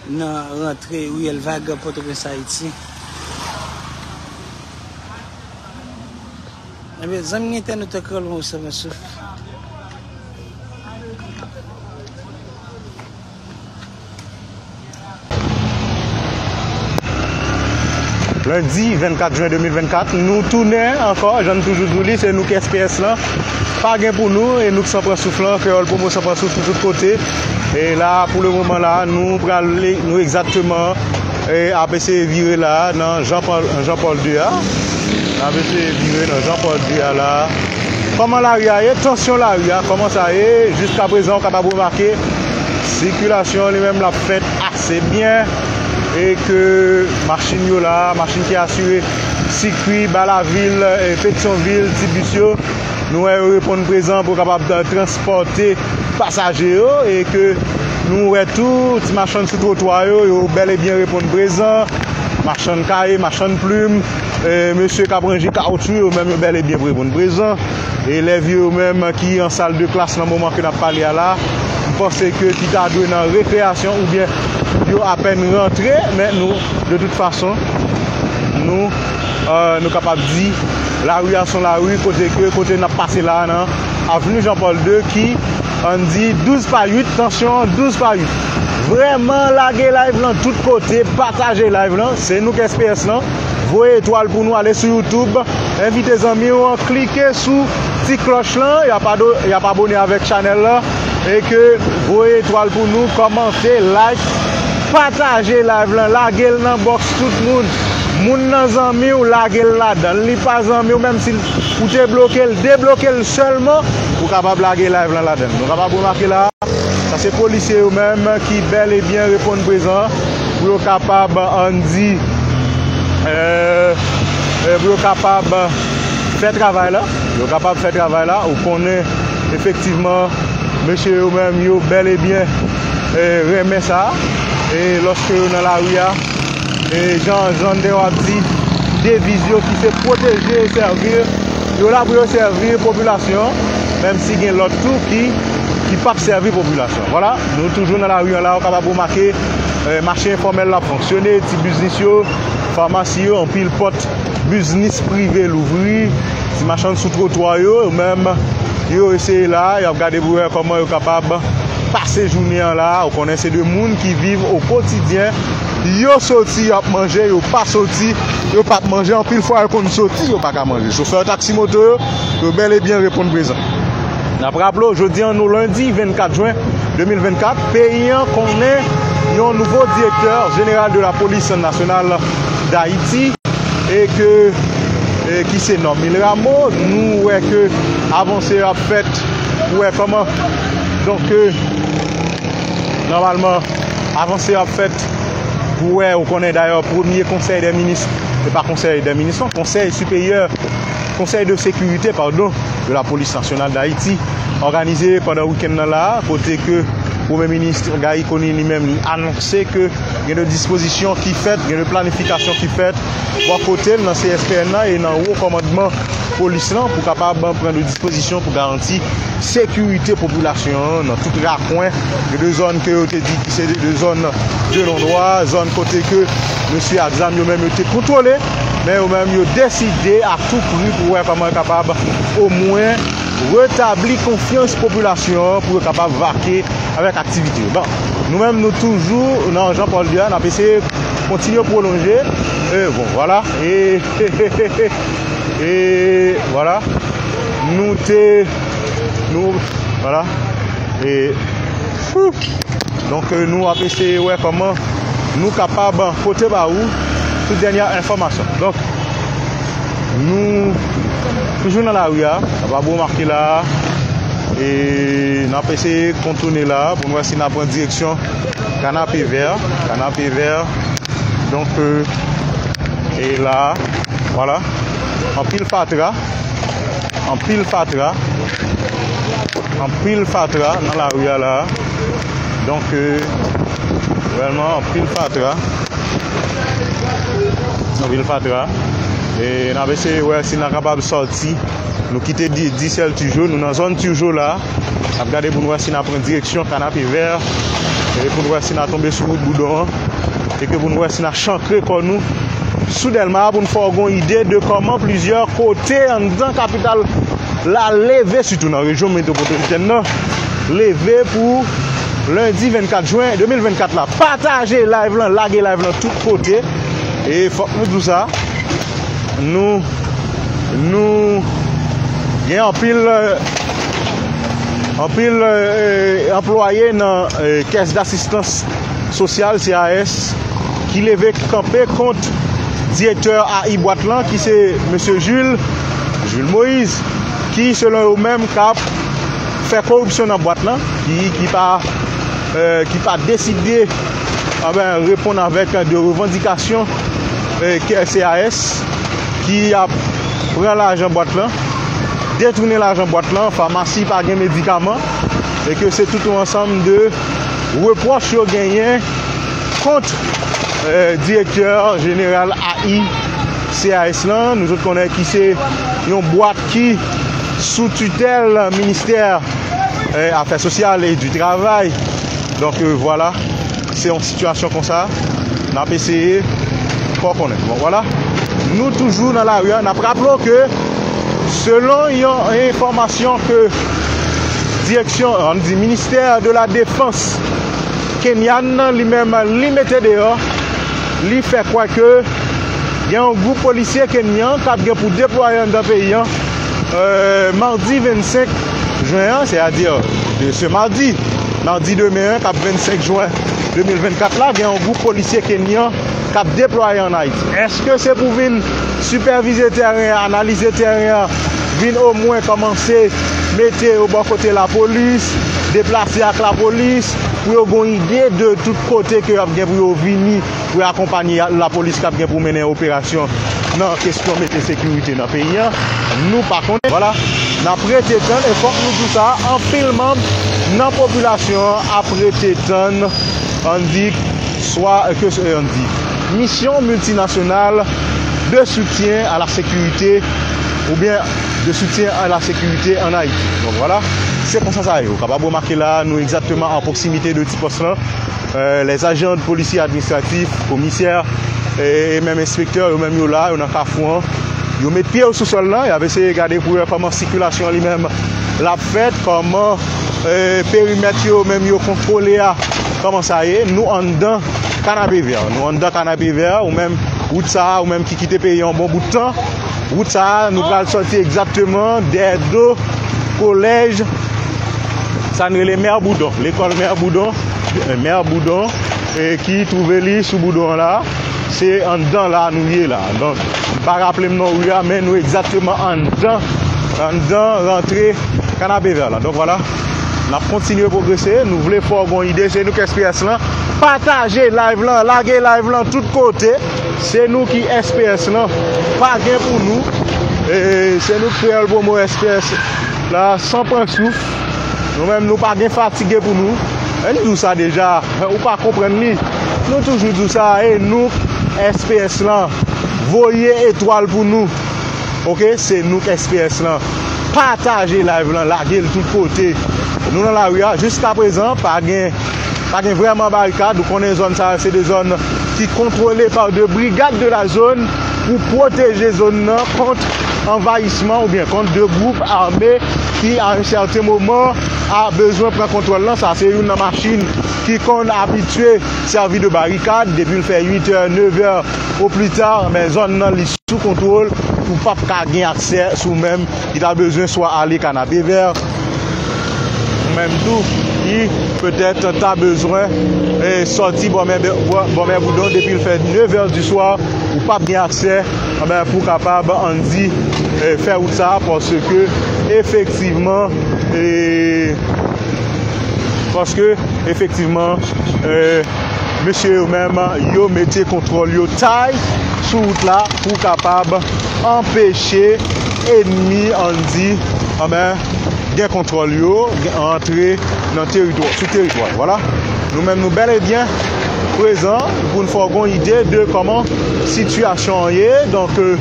dans rentrée où elle va à Port-au-Prince Haïti. Et bien amis internautes Créole pour moi, lundi vingt-quatre juin deux mille vingt-quatre, nous tournons encore, j'en toujours dit, c'est nous qui S P S là, pas gain pour nous, et nous qui s'en prend souffle, Créole pour moi s'en prend souffle de tous côtés. Et là, pour le moment là, nous prenons nous exactement, et A B C viré là, dans Jean-Paul deux A, A B C viré dans Jean-Paul deux A là. Comment la rue est, tension la rue, comment ça est, jusqu'à présent, on peut remarquer, circulation, lui-même la fête assez bien. Et que machine yo là, machine qui a assuré circuit, Balaville, Pétionville, Tibutio, nous répondons présent pour capable de transporter passagers et que Nous avons tout, les marchands sur le trottoir, ils ont bel et bien répondu présent. Marchands de caille, marchands de plumes, monsieur qui a pris un caoutchouc, ils ont bel et bien répondu présent. Élèves eux-mêmes qui en salle de classe, dans le moment que nous avons parlé là, je pense que qui t'a donné dans la récréation ou bien ils ont à peine rentré, mais nous, de toute façon, nous euh, nous sommes capables de dire la rue à son la rue, côté que côté n'a passé là, non? Avenue Jean-Paul deux qui on dit douze par huit, tension douze par huit. Vraiment laguer live là, tout côté, partager live là, c'est nous qui S P S là. Voyez étoile pour nous, aller sur YouTube, invitez les amis, cliquez sur petite cloche là, il n'y a pas abonné avec channel là, et que voyez étoile pour nous, commentez, like, partagez live là, laguer dans box tout le monde. Moun nan zanmi ou lage la dan, li pa zanmi ou même si ou te bloqué, débloqué seulement ou capable lage live la dan. Donc capable remarquer là, ça c'est policiers ou même qui bel et bien répondent présent, pour capable on dit euh pour capable faire travail là, pour capable faire travail là, ou connaît effectivement monsieur ou même yo bel et bien euh, remet ça et lorsque yo dans la rue. Et Jean-Jean a dit des visions qui se protéger et servir. Ils ont là pour servir la population, même si il y a l'autre tout qui ne peut pas servir la population. Voilà, nous toujours dans la rue, là, on est capable de marquer le marché informel là fonctionner, petit business, pharmacie, on pile porte, business privé l'ouvrir, si machin sous trottoir, même, ils ont essayé là, ils ont regardé comment ils sont capables de passer journée là, on connaît ces deux mondes qui vivent au quotidien. Yo sorti à manger, yo pas sorti, yo pas manger en pile fois qu'on sorti, yo pas qu'à manger. Chauffeur taxi moteur, yo bel et bien répondre présent. Après rappelé aujourd'hui nous lundi vingt-quatre juin deux mille vingt-quatre, payant qu'on est un nouveau directeur général de la police nationale d'Haïti et que et qui c'est nommé le Rameau, nous ouais que avancer à fait ouais comment donc euh, normalement avancer à fait. Ouais, on connaît d'ailleurs premier conseil des ministres, et pas conseil des ministres, conseil supérieur, conseil de sécurité, pardon, de la police nationale d'Haïti, organisé pendant le week-end là, côté que le Premier ministre Gaïkoni lui-même a annoncé que il y a des dispositions qui faites, il y a des planifications qui faites, pour côté dans le C S P N et dans le haut commandement police pour capable prendre des dispositions pour garantir sécurité population dans tout le coin de deux zones que vous avez dit qui c'est des zones de l'endroit, zone côté que monsieur Adzam yo même été contrôlé, mais au même yo décidé à tout prix pour être capable au moins rétablir confiance population pour être capable de vaquer avec activité. Bon, nous-mêmes nous toujours dans Jean-Paul Dian, on a essayé de continuer à prolonger. Et bon voilà. Et, et voilà. Nous t'es. Nous, voilà et ouf. Donc euh, nous avons essayé ouais, comment nous capables de côté baou toute dernière information. Donc nous toujours dans la rue, on va vous marquer là et nous avons essayé de contourner là pour voir si nous avons direction Canapé vert, Canapé vert. Donc euh, et là voilà en pile fatra, en pile fatra. En pile fatra dans la rue là, donc euh, vraiment en pile fatra, en pile fatra, et on a essayé ouais si on est capable de sortir, nous quitter dix heures toujours, nous dans zone toujours là, à regarder pour voir si on prend direction Canapé vert, et pour voir si on tombe sur Mères Boudon, et que pour voir si on chancré pour nous. Soudainement, pour nous faire une idée de comment plusieurs côtés en dans capitale la levé, surtout dans la région métropolitaine, levé pour lundi vingt-quatre juin deux mille vingt-quatre. Là. Partagez live, là, laguez live de tous côtés. Et faut nous tout ça. Nous, nous, il y a en pile, euh, en pile euh, employé dans la euh, caisse d'assistance sociale, C A S, qui levé campé contre directeur à Iboatlan, qui c'est monsieur Jules, Jules Moïse, qui selon eux-mêmes cap fait corruption dans boîte là, qui qui pas euh, qui pas décidé à ben, répondre avec de revendications euh, C A S, qui a pris l'argent boîte là, détourné l'argent boîte là, pharmacie par des médicaments, et que c'est tout ensemble de reproche gagné contre euh, directeur général A I C A S là. Nous autres connaissons qui c'est une boîte qui sous tutelle ministère euh, affaires sociales et du travail. Donc euh, voilà, c'est une situation comme ça. On a essayé pour connaître. Bon voilà. Nous toujours dans la rue, on a rappelé que selon une information que direction, on dit ministère de la Défense Kenyan lui-même lui mettait dehors, lui fait croire que il y a un groupe policier kenyan qui a pour déployer dans le pays euh, mardi vingt-cinq juin, c'est-à-dire de ce mardi, mardi demain, vingt-cinq juin deux mille vingt-quatre, là, il y a un groupe policier kenyan qui a déployé en Haïti. Est-ce que c'est pour venir superviser le terrain, analyser le terrain, venir au moins commencer à mettre au bon côté la police, déplacer avec la police, pour avoir une idée de tout côté que vous venir pour accompagner la police qui pour mener l'opération dans la question de sécurité dans le pays? Nous, par contre, voilà, nous avons prêté tant et faut que nous tout ça en filmant dans la population, après tant, on dit soit que on dit. Mission multinationale de soutien à la sécurité ou bien de soutien à la sécurité en Haïti. Donc voilà, c'est comme ça ça. Vous pouvez remarquer là, nous exactement en proximité de Tipos-là, euh, les agents de policiers administratifs, commissaires et, et même inspecteurs, eux même là, on a carrefour, ils mettent pied au sous-sol là, ils avaient essayé de regarder pour comment la circulation lui-même la fête, comment euh, périmètre eux même ils contrôlé à comment ça y est, nous en dedans. Canapé vert, nous on dans Canapé vert ou même route ça ou même qui quitte pays en bon bout de temps. Route ça nous va sortir exactement des deux collèges. Ça nous les Mères Boudon, l'école Mères Boudon, Mères Boudon et qui trouvait lui sous Boudon là, c'est en dedans là nous y est là. Donc pas rappeler nous où là mais nous exactement en dedans en dedans rentrer Canapé vert là. Donc voilà. On a continué à progresser, nous voulons faire une bonne idée, c'est nous qui S P S là. Partagez live là, laguez live là, tout côté, c'est nous qui S P S là. Pas gain pour nous, c'est nous qui créons pour moi S P S là, sans point souffle. Nous-mêmes, nous pas gain fatigué pour nous. Nous disons ça déjà, ou pas comprendre ni. Nous toujours disons ça, et nous, S P S là, voyez étoile pour nous. Ok, c'est nous qui S P S là. Partagez live là, laguez de tout côté. Nous dans la rue, jusqu'à présent, pas de vraiment barricade. Nous connaissons les zones, c'est des zones qui sont contrôlées par des brigades de la zone pour protéger les zones contre envahissement ou bien contre deux groupes armés qui, à un certain moment, a besoin de prendre contrôle. Ça, c'est une machine qui compte habituée servir de barricade depuis le fait huit heures, neuf heures au plus tard, mais les zones sous contrôle pour ne pas gagner accès sous même. Il a besoin soit aller Canapé vert, même tout qui peut-être t'as besoin et sorti bon même bon même boudon depuis le fait neuf heures du soir ou pas bien accès ben pour capable on dit eh, faire ou ça parce que effectivement eh, parce que effectivement eh, monsieur même yo mettez contrôle yo taille sur route là pour capable empêcher ennemi on dit ah ben bien contrôle yo, entrer dans le territoire, sur le territoire. Voilà. Nous-mêmes, nous bel et bien présents pour nous faire une idée de comment la situation est. Donc euh,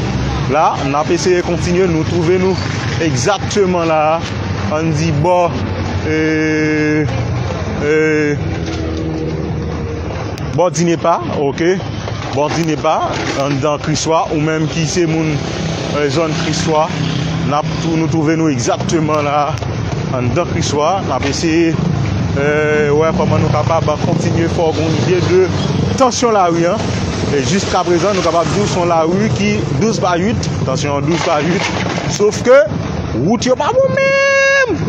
là, on a essayé de continuer, nous trouver nous exactement là. On dit bon, euh, euh, bon dîner pas, ok. Bon dîner pas, dans Crissois ou même qui c'est mon euh, zone Crissois. Nous trouvons nous exactement là, en tant que soir, on a essayé euh, ouais, comment nous sommes capables de continuer à faire une idée de tension la rue. Hein. Et jusqu'à présent, nous sommes capables de douze sur la rue qui douze par huit, attention douze par huit, sauf que route n'est pas bon même.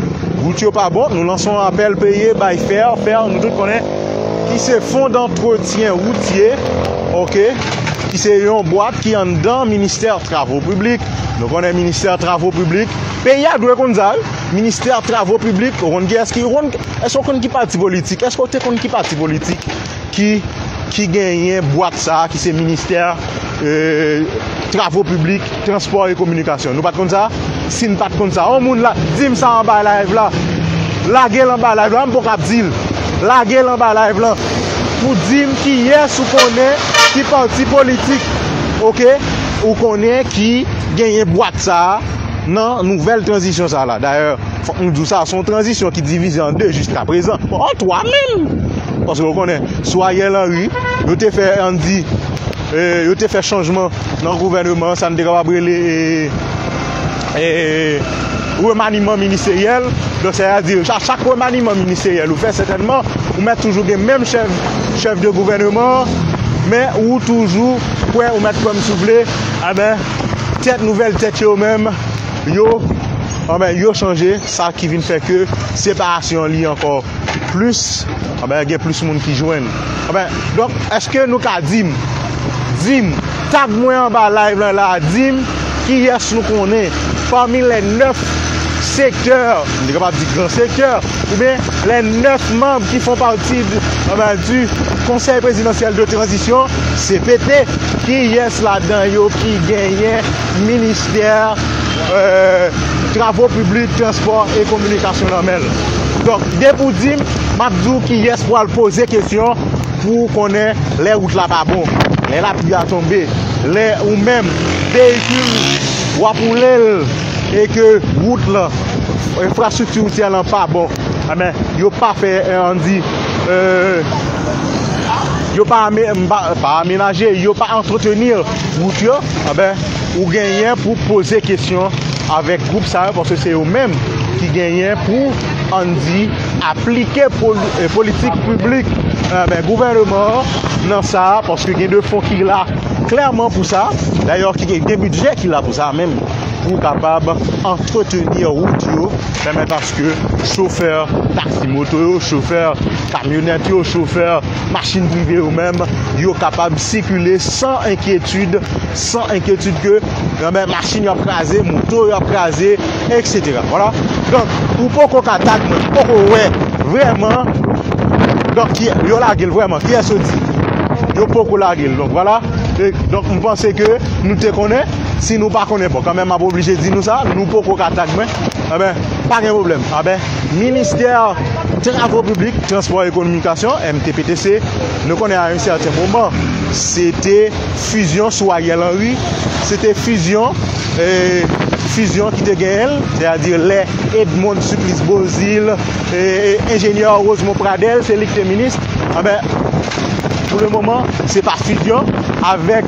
Route n'est pas bon, nous lançons un appel payé by faire, faire, nous tous connaissons qui se font d'entretien routier, ok, qui c'est une boîte qui est en dedans ministère travaux publics. Donc on est ministère travaux publics. Pays à droit comme ça, ministère travaux publics. On dit est-ce qu'on qui parti politique, est-ce qu'on est qui parti politique qui qui gagne boîte ça, qui c'est ministère euh, travaux publics, transport et communication. Nous pas comme ça, si nous pas comme ça, on monde là, dis-moi ça en bas live là. La gueule en bas live là, on peut pas dire. laguer l'en bas live là pour dire qui est sous connaît qui parti politique. OK, ou connaît qui gagne boîte ça dans nouvelle transition ça là. D'ailleurs, on dit ça son transition qui divise en deux jusqu'à présent. En trois même. Parce que vous connaissez, soit Ariel Henry, vous avez fait un dit, vous avez fait changement dans le gouvernement, ça ne dégrade pas les remaniements ministériels. Donc, c'est-à-dire, à chaque remaniement ministériel, vous faites certainement, vous mettez toujours les mêmes chefs, chefs de gouvernement, mais ou toujours, ouais, vous mettez comme soufflé, eh ben, tête nouvelle, tête eux-mêmes, yo. Ah ben, yo changé, ça qui vient faire que séparation li encore plus, ah ben, y a plus de monde qui joignent. Ah ben, donc, est-ce que nous avons dit, dit, tap moi en bas live là, là dit, qui est-ce nous connaît parmi les neuf secteurs, on ne peut pas dire grand secteur, ou bien les neuf membres qui font partie de, ah ben, du Conseil présidentiel de transition, C P T, qui est là-dedans, yo, qui gagne ministère, Euh, travaux publics, transport et communication normale. Donc, dès pour dire, Mabdou qui est pour poser question pour qu'on ait les routes là pas bon, les lapis à tomber, les ou même véhicules ou à pouler et que route là, infrastructure routière là pas bon. Ah ben, yo pas fait, on dit, euh, yo pas aménager, yo pas entretenir route yo, ah ben, ou gagnent pour poser question avec groupe ça parce que c'est eux-mêmes qui gagnent pour on dit appliquer pol euh, politique publique euh, ben, gouvernement dans ça parce que il y a deux fonds qui là clairement pour ça d'ailleurs qui des budgets qui là pour ça même pour capable entretenir route yo ben, parce que chauffeur taxi moto chauffeur camionnette yo chauffeur machine privée ou même yo capable circuler sans inquiétude sans inquiétude que ben, machine a crasé moto a crasé etc. Voilà donc pour qu'on attaque pour ouais vraiment donc qui yo la gueule vraiment qui est sorti yo pour la gueule donc voilà. Et donc on pense que nous te connaissons. Si nous ne connaissons pas, quand même, on est obligé de dire nous ça, nous ne pouvons pas attaquer, mais eh ben, pas de problème. Eh ben, ministère Travaux publics, Transport et Communication, M T P T C, nous connaissons à un certain moment, c'était fusion sur Ariel Henry, c'était fusion, eh, fusion qui te gagne, c'est-à-dire les Edmond Supplice Bozil, eh, ingénieur Rosemond Pradel, c'est lui qui était ministre. Eh ben, pour le moment, c'est pas fusion avec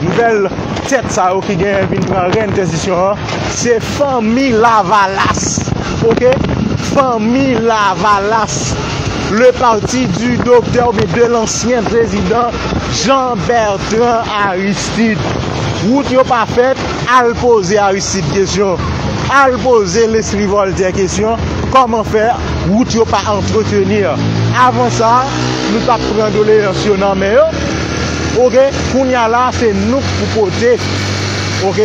nouvelle tête ça qui gagne une grande transition, c'est Famille Lavalas. OK, Famille Lavalas, le parti du docteur mais de l'ancien président Jean-Bertrand Aristide. Route yo pas faite, al poser Aristide question, al poser les Voltaire question, comment faire route yo pas entretenir. Avant ça, nous pas prendre les sur non mais OK, Kounia là, c'est nous pour porter, OK,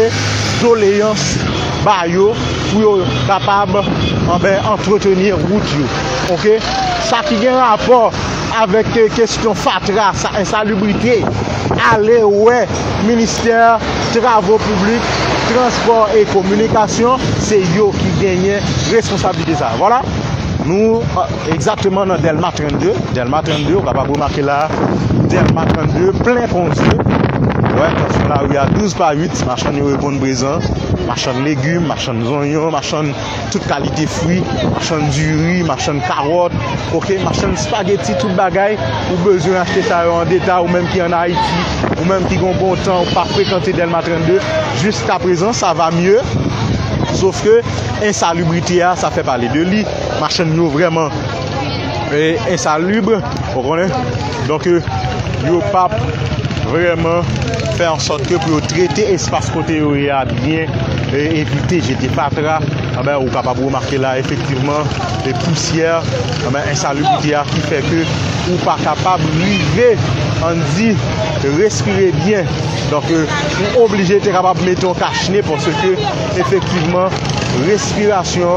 doléance, bayo, pour être capable d'entretenir route. OK, ça qui a un rapport avec les questions fatra, insalubrité, aller ouais, ministère, travaux publics, transport et communication, c'est yo qui gagne responsabilité ça. Voilà. Nous, exactement dans Delma trente-deux, Delma trente-deux, on va pas remarquer là, Delma trente-deux, plein foncier. Ouais, attention là, il y a douze par huit, machin de répondre présent, machin de légumes, machin de oignons, machin de toute qualité fruits, machin du riz, machin de carottes, ok, machin de spaghetti, tout bagaille, ou besoin d'acheter ça en détail, ou même qui en Haïti, ou même qui ont bon temps, ou pas fréquenter Delma trente-deux. Jusqu'à présent, ça va mieux. Sauf que insalubrité, ça fait parler de lit. Marchand nous vraiment et insalubre. Vous connaissez? Donc, euh, yo pas vraiment faire en sorte que pour traiter espace côté bien et éviter j'étais patra. Ah ben, vous pouvez pas remarquer là effectivement les poussières, ah ben, insalubrité qui fait que vous pas capable de vivre. On dit respirer bien. Donc, euh, on est obligé d'être capable de mettre un cache-nez parce que, effectivement, respiration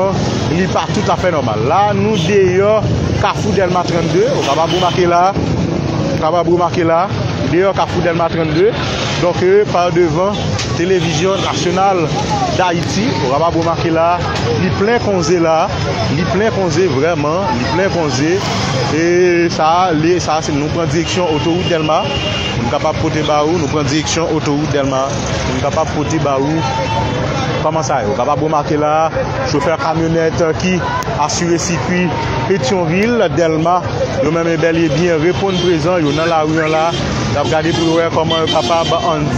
n'est pas tout à fait normale. Là, nous, d'ailleurs, Kafou Delma trente-deux, on va vous marquer là, on va vous marquer là, d'ailleurs, Kafou Delma trente-deux, donc, euh, par devant, télévision nationale d'Haïti. On va remarquer là, il plein qu'on est là, il plein qu'on est vraiment, il plein qu'on est. Et ça, les, ça nous prend direction autoroute Delma. Nous sommes capables de porter Baou, nous prenons direction autoroute Delma. Nous sommes capables de porter Baou. Comment ça? On va remarquer là, chauffeur camionnette qui assure le circuit Pétionville, Delma. Nous même bel et bien répondre présent, nous dans la rue là. On va regarder pour voir comment on est capable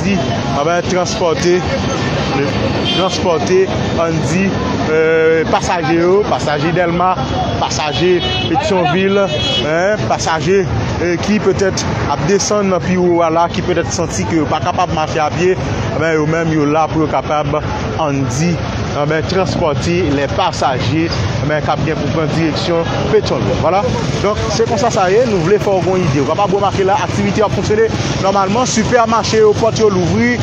de transporter, transporter on dit, euh, passagers, passagers Delma, passagers Pétionville, hein, passagers euh, qui peut-être descendre puis voilà, qui peut-être senti que pas capable de marcher à pied, ben, ou même yo là pour capable on dit eh bien, transporter les passagers eh bien, qui viennent pour prendre direction Pétionville. Voilà. Donc c'est comme ça ça y est, nous voulons faire une bonne idée. On va pas remarquer là, l'activité a fonctionné. Normalement, supermarché au porte l'ouvrir,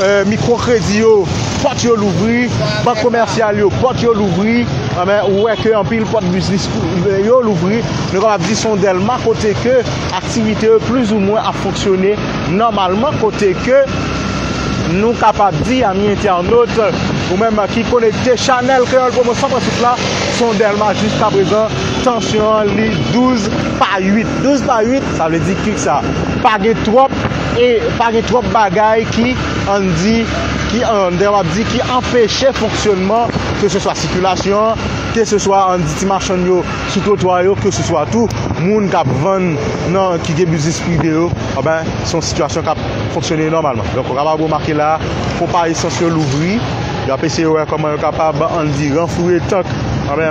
euh, microcrédit au porte l'ouvrir, banque commerciale au porte l'ouvrir, eh bien, ou est-ce qu'en pile porte business au l'ouvrir. Nous avons dit son Delma côté que l'activité plus ou moins a fonctionné normalement côté que nous sommes capables de dire à mes internautes ou même qui connectent Chanel Créole pour moi, sans principe là, son Delma jusqu'à présent, tension lit douze par huit. douze par huit, ça veut dire que ça, pas de trop et pas de trop bagailles qui on dit qui on dit qui empêchait fonctionnement, que ce soit circulation, que ce soit en dit marchand sur trottoir, que ce soit tout monde qui vend non qui est business privé, eh ben son situation qui fonctionner normalement. Donc on va remarquer là, faut pas essentiel l'ouvrir. Il y a P C O comment on est capable on dit renflouer tant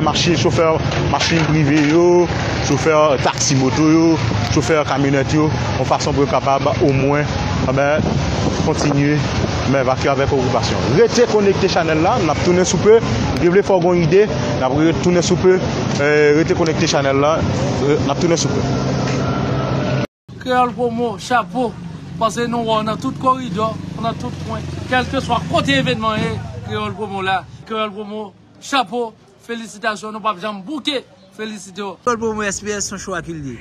marché chauffeur machine privée yo, chauffeur taxi moto yo, chauffeur camionnette yo, en façon pour capable au moins eh ben continuer mais va faire avec occupation. Restez connecté channel là, on a tourné sous peu, je voulais faire une idée, on a tourné sous peu, restez connecté channel là, on a tourné sous peu. Créole pour moi, chapeau, parce que nous on a tout corridor, on a tout point, quel que soit côté événement, Créole pour moi là, Créole pour moi, chapeau, félicitations, nous pas jamais bouquet, félicitations. Créole pour moi S P S son choix qu'il dit.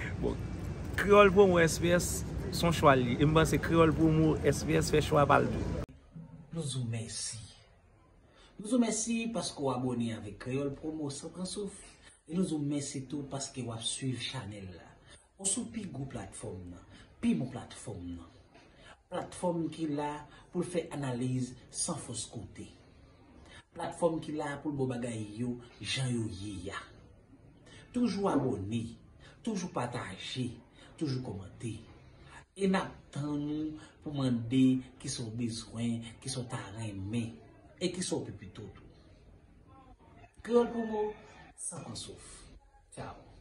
Créole pour moi S P S son choix lui, et moi c'est Créole pour moi S P S fait choix par le deux. Nous vous remercions. Nous vous remercions parce que vous abonnez avec Créole Promo sans prendre souffle. Et nous vous remercions tout parce que vous suivez Chanel là. On soupit go plateforme, puis mon plateforme. Plateforme qui là pour faire analyse sans fausse côté. Plateforme qui là pour bon bagay yo, Jean Yoya. Toujours abonné, toujours partagé, toujours commenté. Et n'attendons pour demander qui sont besoins, qui sont arrêtés et qui sont plus plutôt. Créole pour moi, ça en souffre. Ciao.